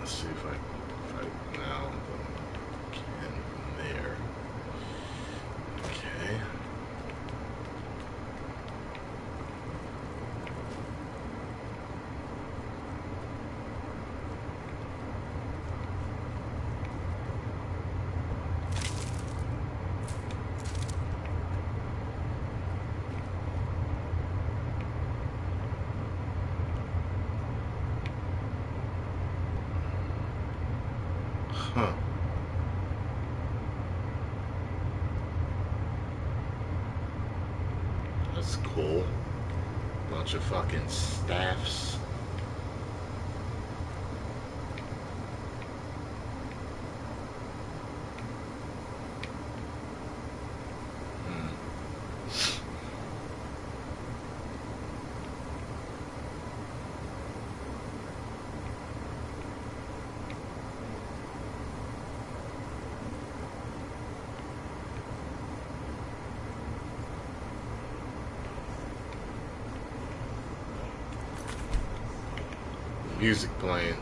Let's see if I now can there. Okay. Bunch of fucking staffs. Music playing.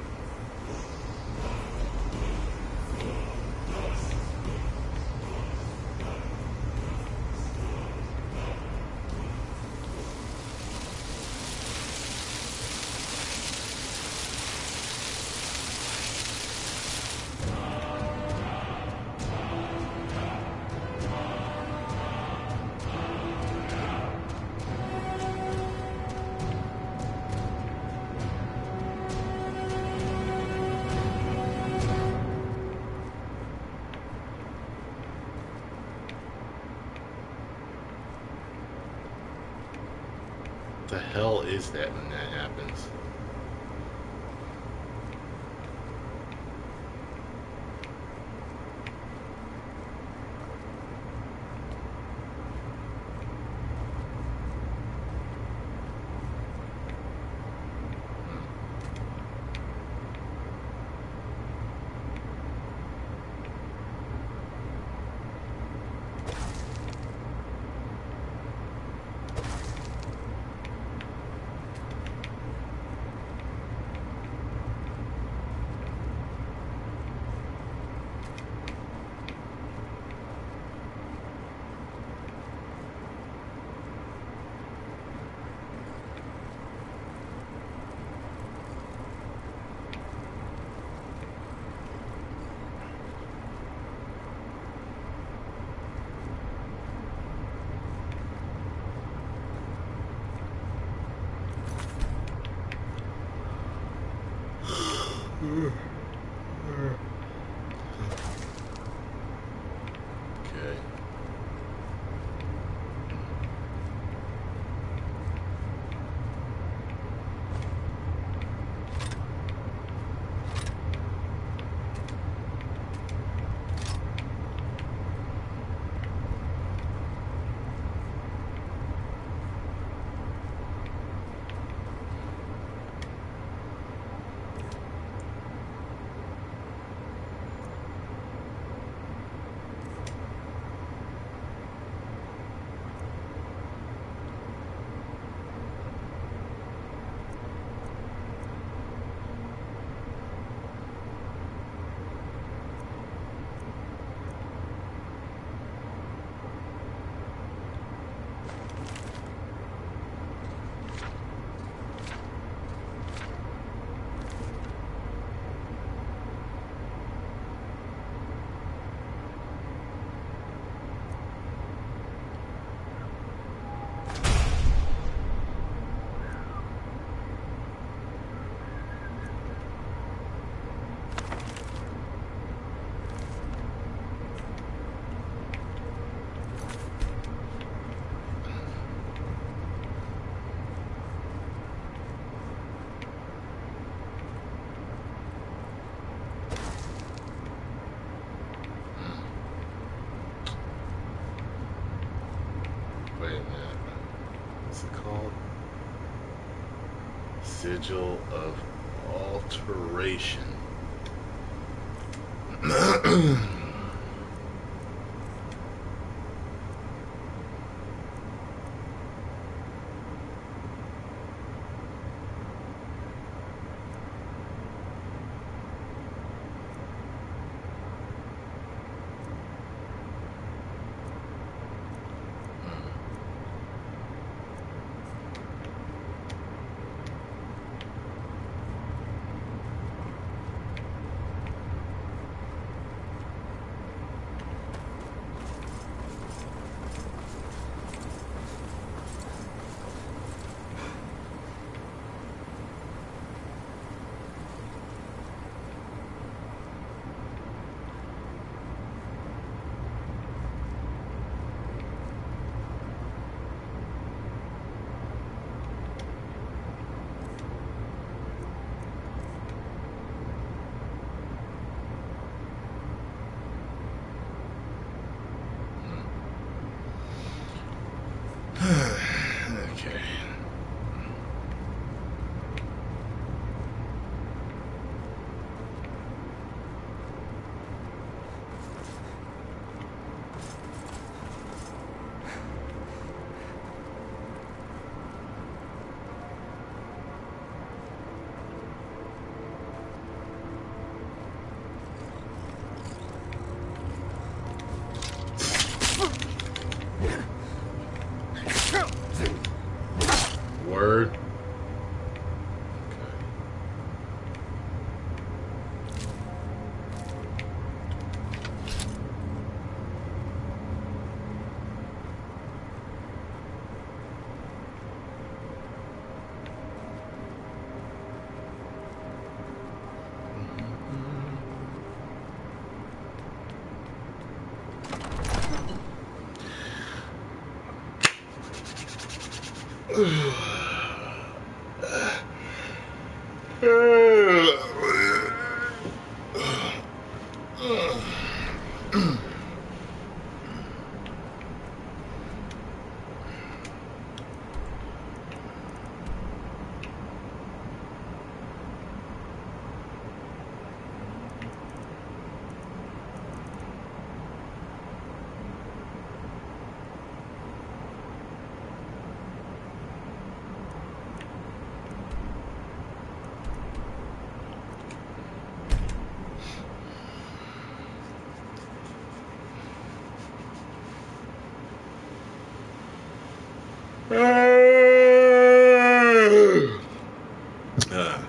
What the hell is that when that happens? what's it called? Sigil of Alteration.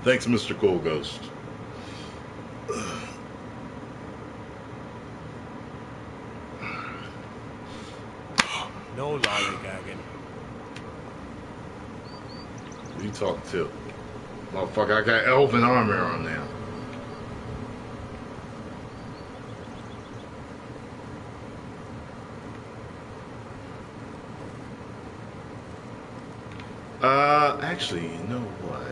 Thanks, Mr. Cool Ghost. No lollygagging. You talk too. Motherfucker, I got elven armor on now. Actually, you know what?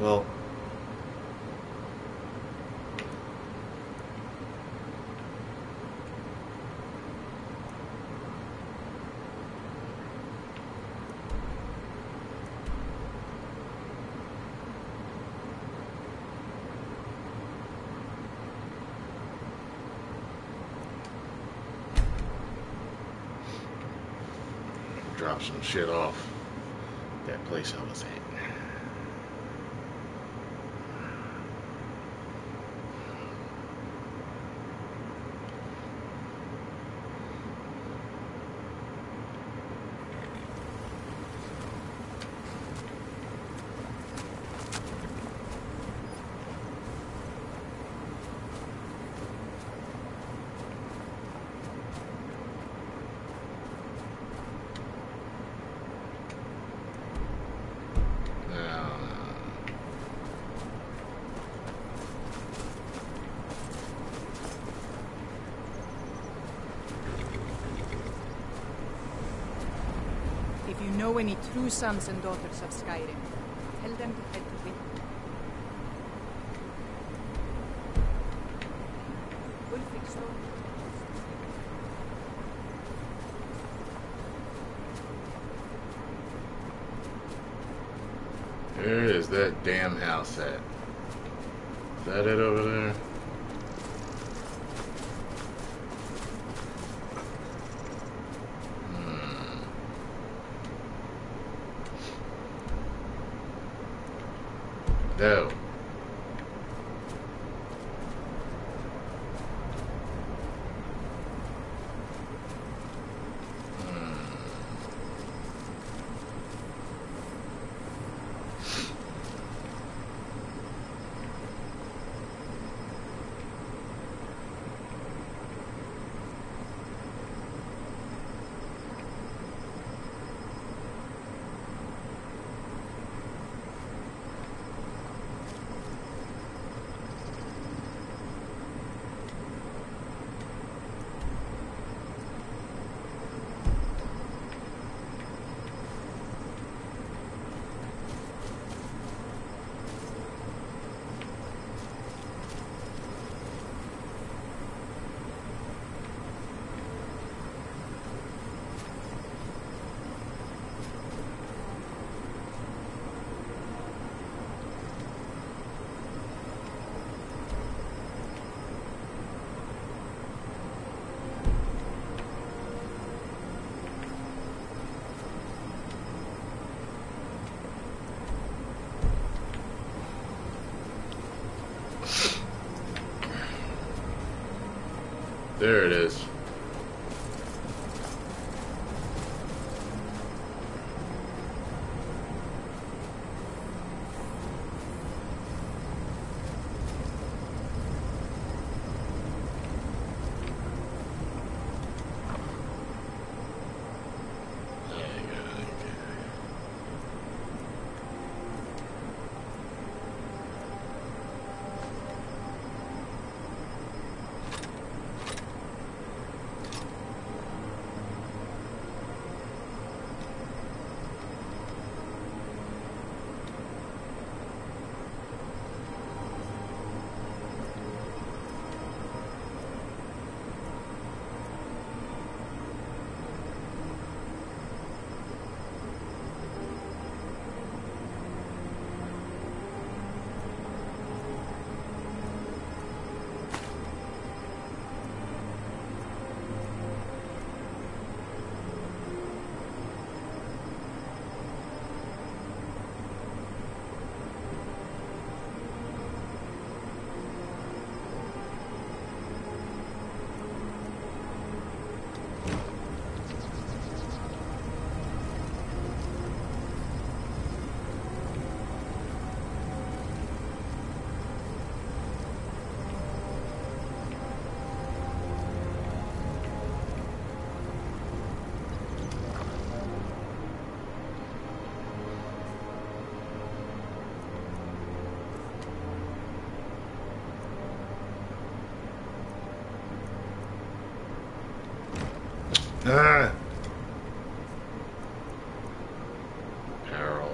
Well, drop some shit off that place I was at. Any true sons and daughters of Skyrim, tell them to head to Winter. We'll fix all the Where is that damn house at? Is that it over there? No. There it is. Ah! Peril.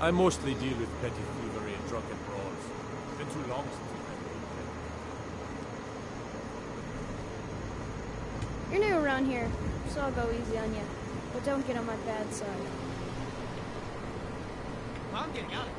I mostly deal with petty thievery and drunken brawls. It's been too long since we've met. You're new around here, so I'll go easy on you. But don't get on my bad side. Well, I'm getting out of here.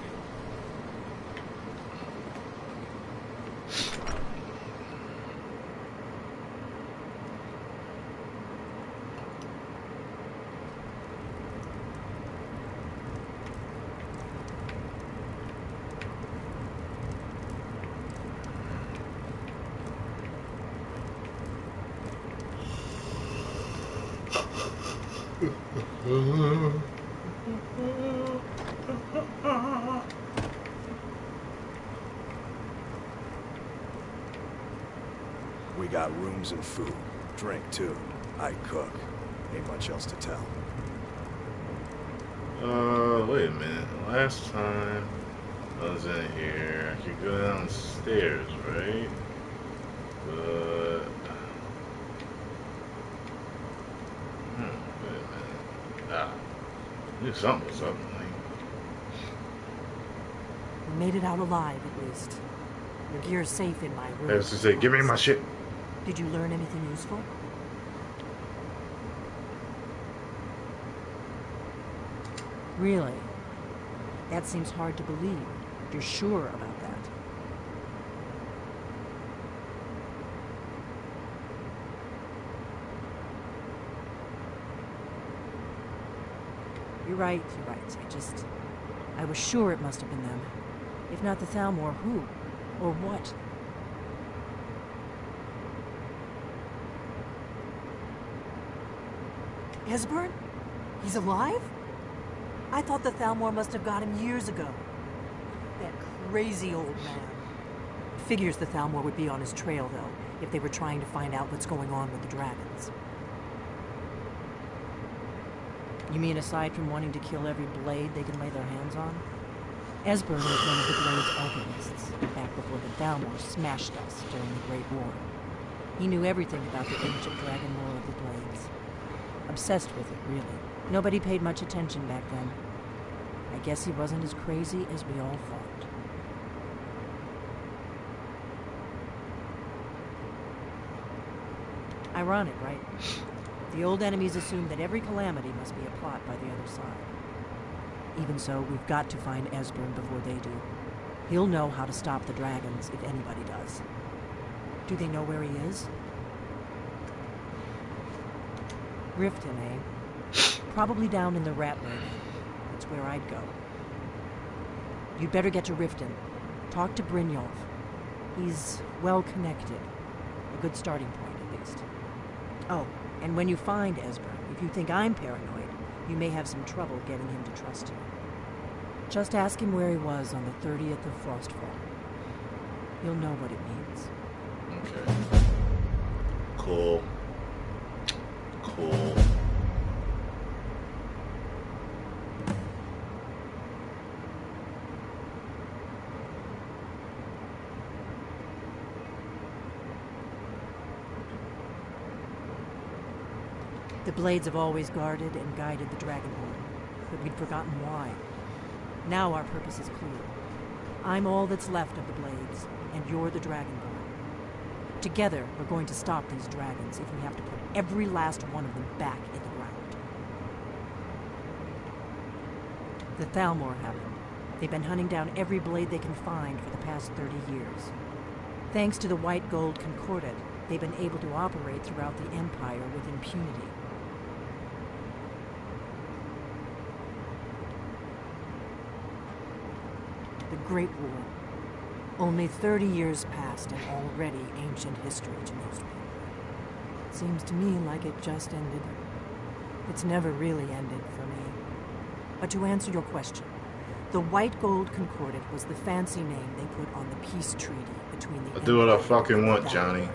We got rooms and food. Drink, too. I cook. Ain't much else to tell. Wait a minute. Last time I was in here, I could go downstairs, right? But... knew something was up. Made it out alive, at least. Your gear's safe in my room. I was to say, give me my shit. Did you learn anything useful? Really? That seems hard to believe. You're sure about that? You're right. I was sure it must have been them. If not the Thalmor, who? Or what? Esbern? He's alive? I thought the Thalmor must have got him years ago. That crazy old man. Figures the Thalmor would be on his trail, though, if they were trying to find out what's going on with the dragons. You mean aside from wanting to kill every blade they can lay their hands on? Esbern was one of the Blades' alchemists, back before the Thalmor smashed us during the Great War. He knew everything about the ancient dragon lore of the Blades. Obsessed with it, really. Nobody paid much attention back then. I guess he wasn't as crazy as we all thought. Ironic, right? The old enemies assumed that every calamity must be a plot by the other side. Even so, we've got to find Esbern before they do. He'll know how to stop the dragons, if anybody does. Do they know where he is? Riften, eh? Probably down in the Rat Lake. That's where I'd go. You'd better get to Riften. Talk to Brynjolf. He's well-connected. A good starting point, at least. Oh, and when you find Esbern, if you think I'm paranoid, you may have some trouble getting him to trust you. Just ask him where he was on the 30th of Frostfall. You'll know what it means. Okay. Cool. The Blades have always guarded and guided the Dragonborn, but we'd forgotten why. Now our purpose is clear. I'm all that's left of the Blades, and you're the Dragonborn. Together, we're going to stop these dragons if we have to put every last one of them back in the ground. The Thalmor have it. They've been hunting down every blade they can find for the past 30 years. Thanks to the White Gold Concordat, they've been able to operate throughout the Empire with impunity. The Great War. Only 30 years past and already ancient history to most people. It seems to me like it just ended. It's never really ended for me. But to answer your question, the White Gold Concordat was the fancy name they put on the peace treaty between the... I do what I fucking want, Johnny.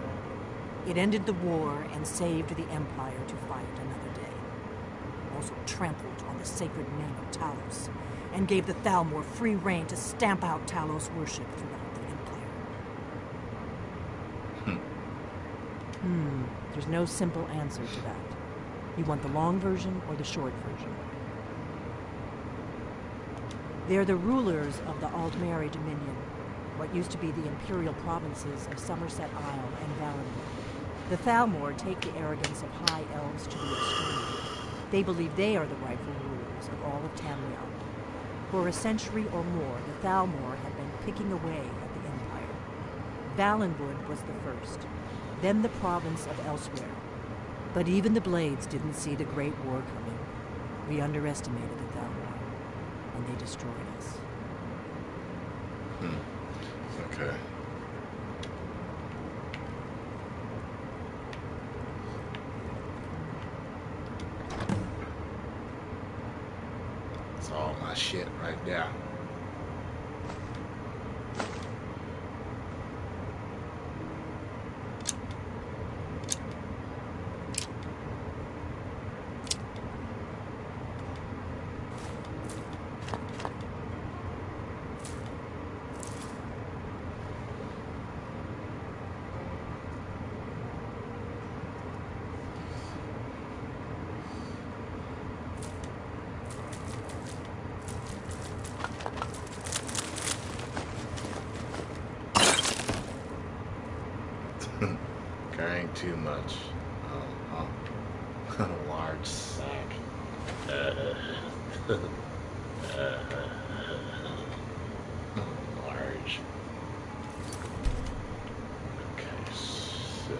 It ended the war and saved the Empire to fight another day. Also trampled on the sacred name of Talos, and gave the Thalmor free rein to stamp out Talos worship throughout the Empire. There's no simple answer to that. You want the long version or the short version? They're the rulers of the Aldmeri Dominion, what used to be the imperial provinces of Somerset Isle and Valinwood. The Thalmor take the arrogance of high elves to the extreme. They believe they are the rightful rulers of all of Tamriel. For a century or more, the Thalmor had been picking away at the empire. Valinwood was the first, then the province of Elsweyr. But even the Blades didn't see the Great War coming. We underestimated the Thalmor, and they destroyed us. Okay. That's all my shit right there. Too much. A large sack. Large. Okay, so...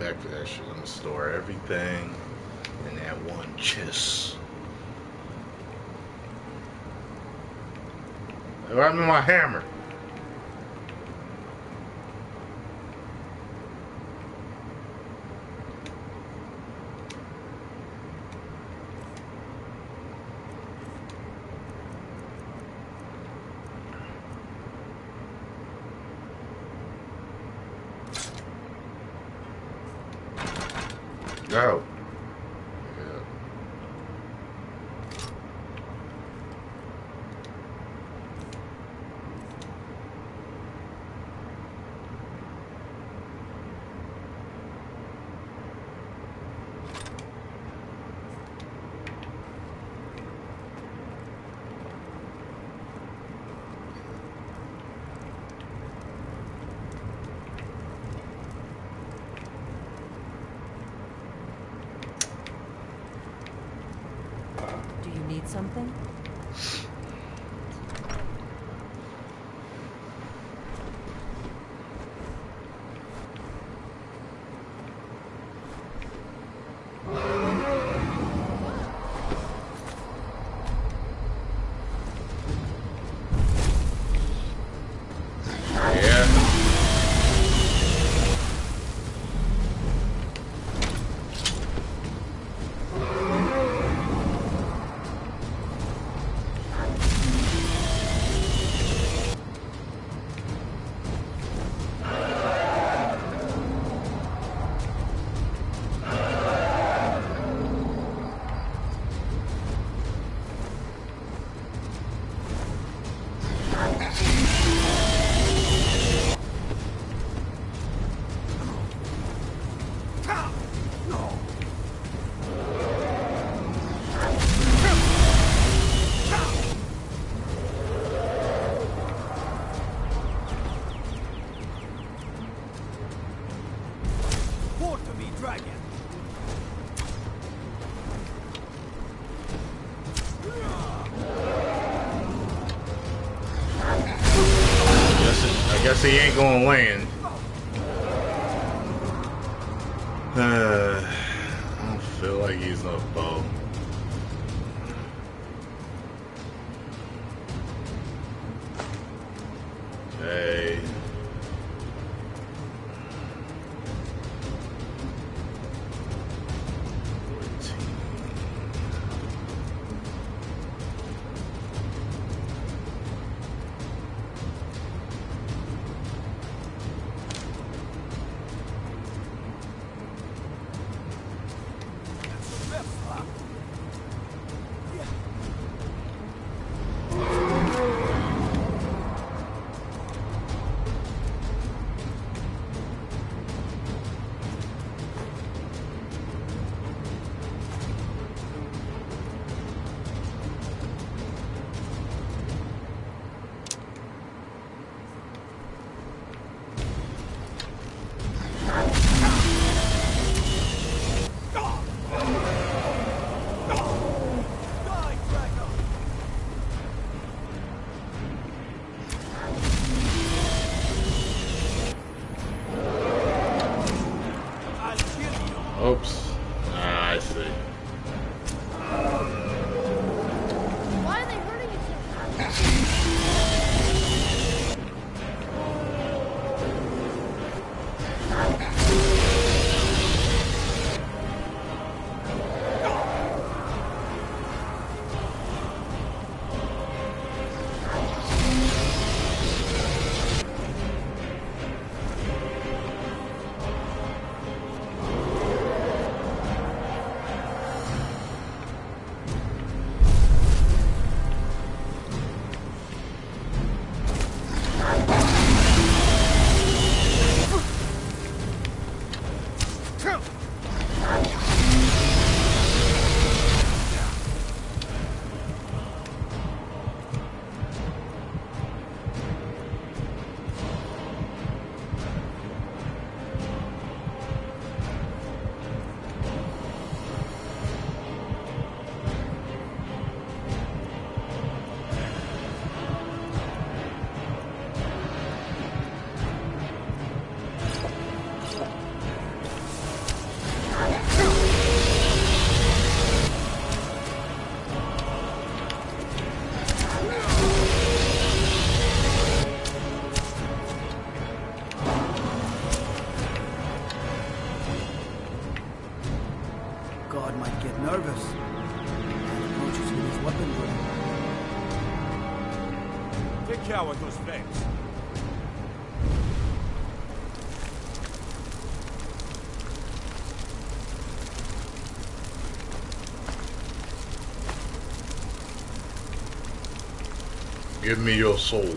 Back for that shit. I'm gonna store everything in that one chest. Grab me my hammer. Oh. Something? He ain't gonna land. I don't feel like he's a bow. Okay. Give me your soul.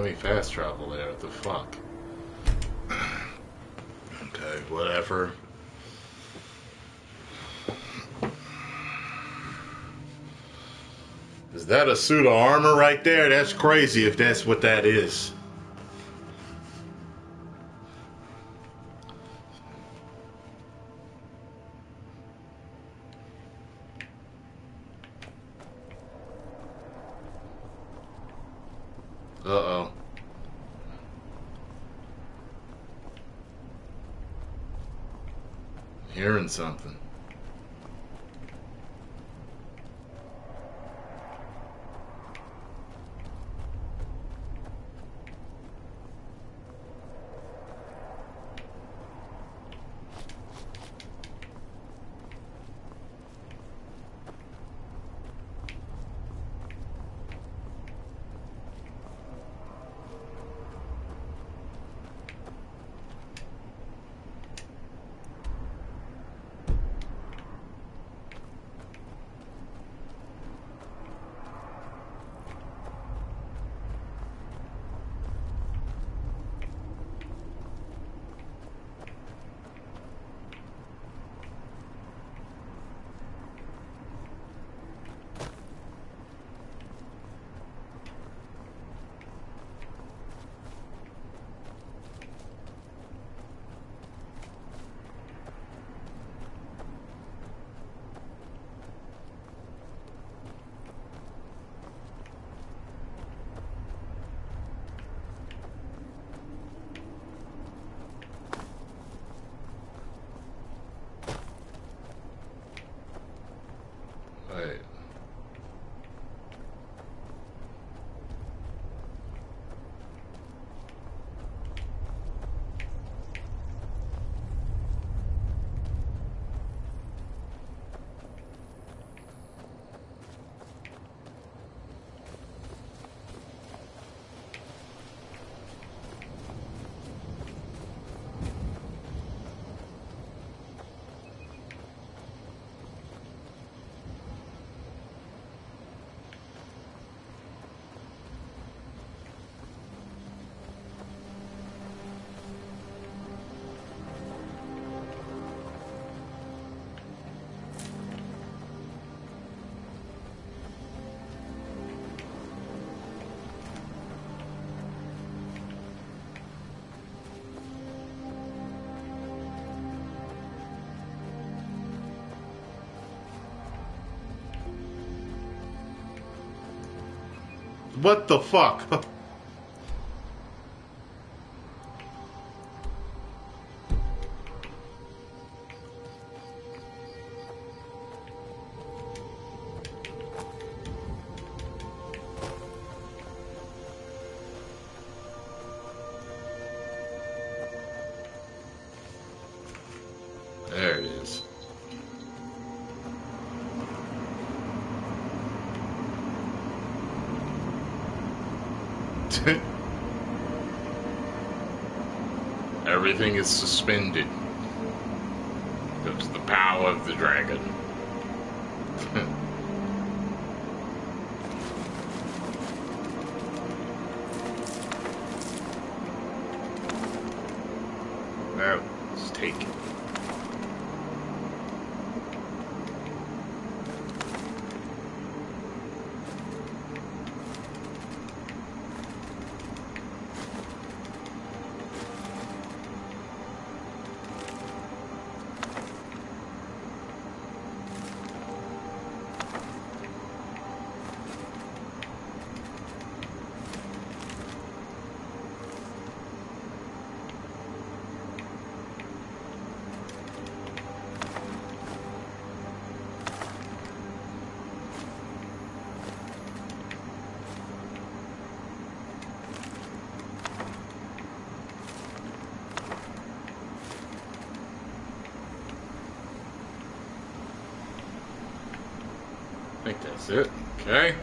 let me fast travel there. What the fuck? Okay, whatever. Is that a suit of armor right there? That's crazy if that's what that is. Uh-oh. I'm hearing something. What the fuck? Everything is suspended. That's the power of the dragon. Now, let's take it. I think that's it. Okay.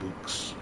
books.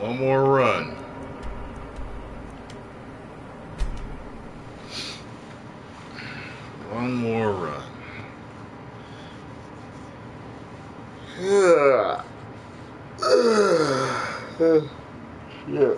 One more run. One more run. Yeah. Yeah.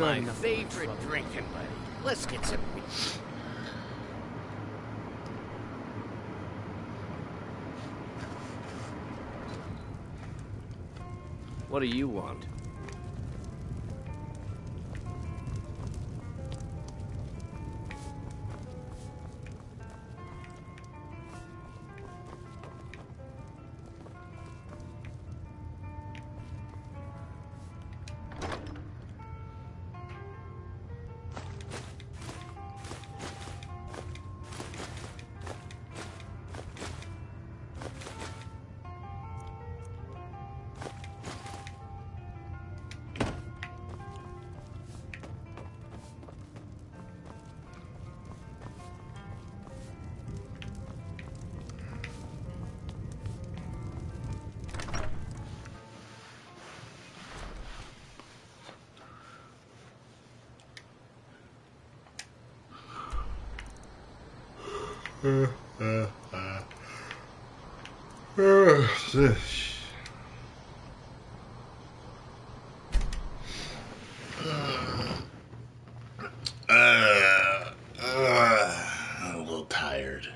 My favorite drinking buddy. Let's get some meat. What do you want? I'm a little tired.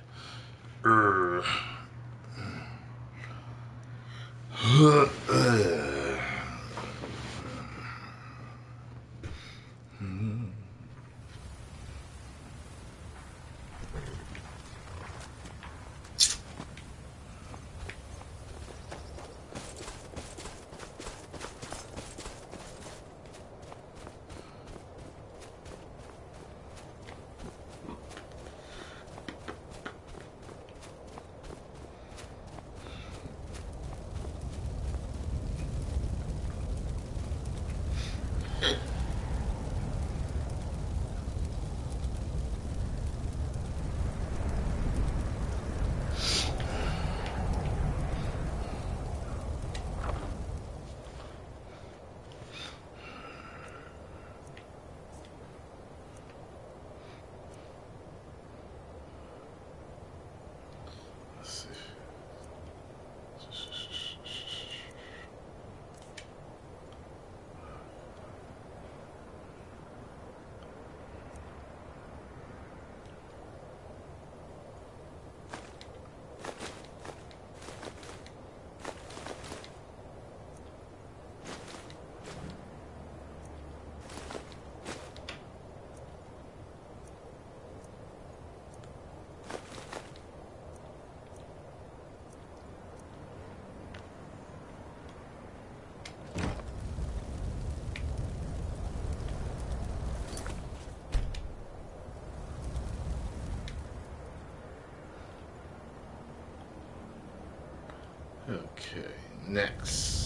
Okay, next.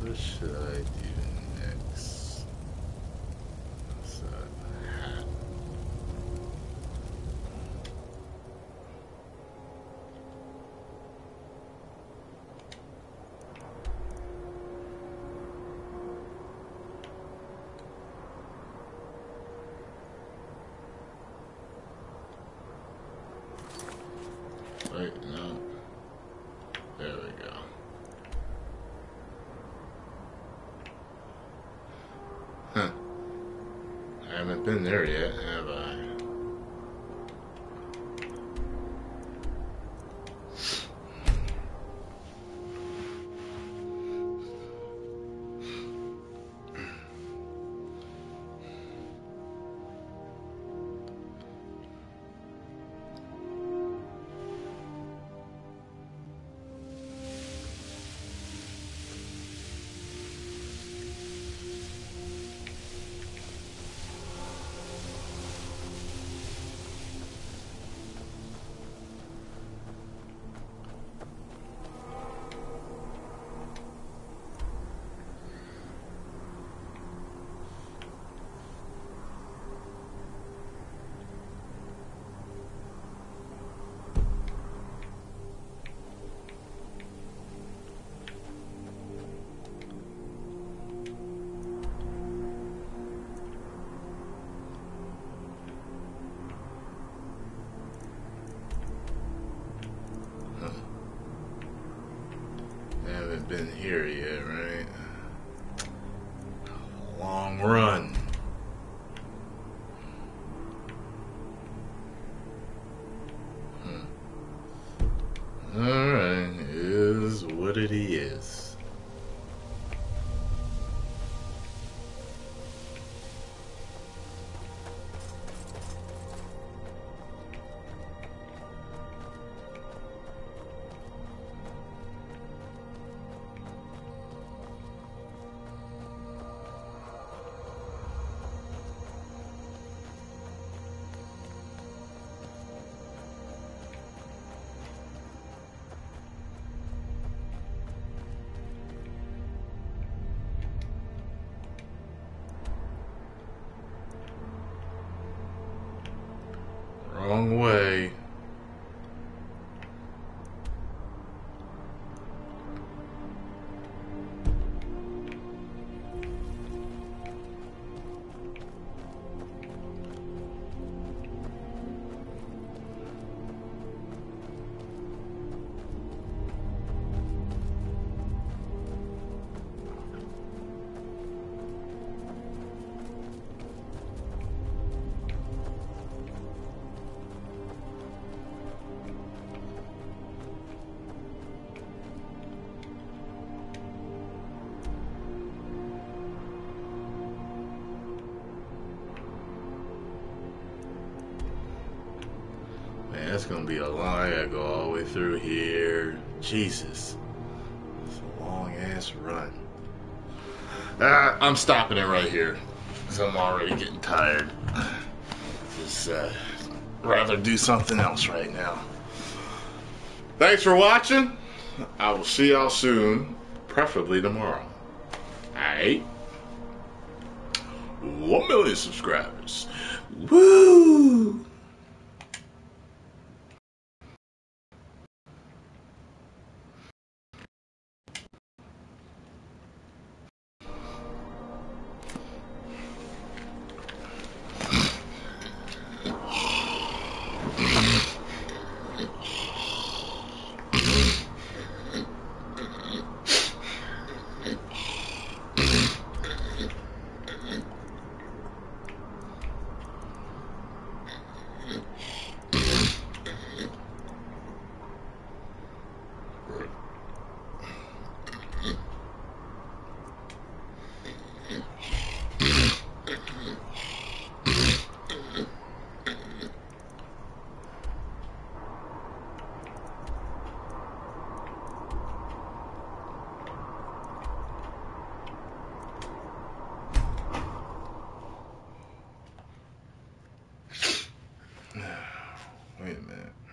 What should I do next? I haven't been there yet, have I? Been here yet, right? Long run. Alright, is what it is. Way. That's gonna be a long, I gotta go all the way through here. Jesus. It's a long ass run. I'm stopping it right here, because I'm already getting tired. Just rather do something else right now. Thanks for watching. I will see y'all soon, preferably tomorrow. Alright? 1 million subscribers. Woo! Wait a minute.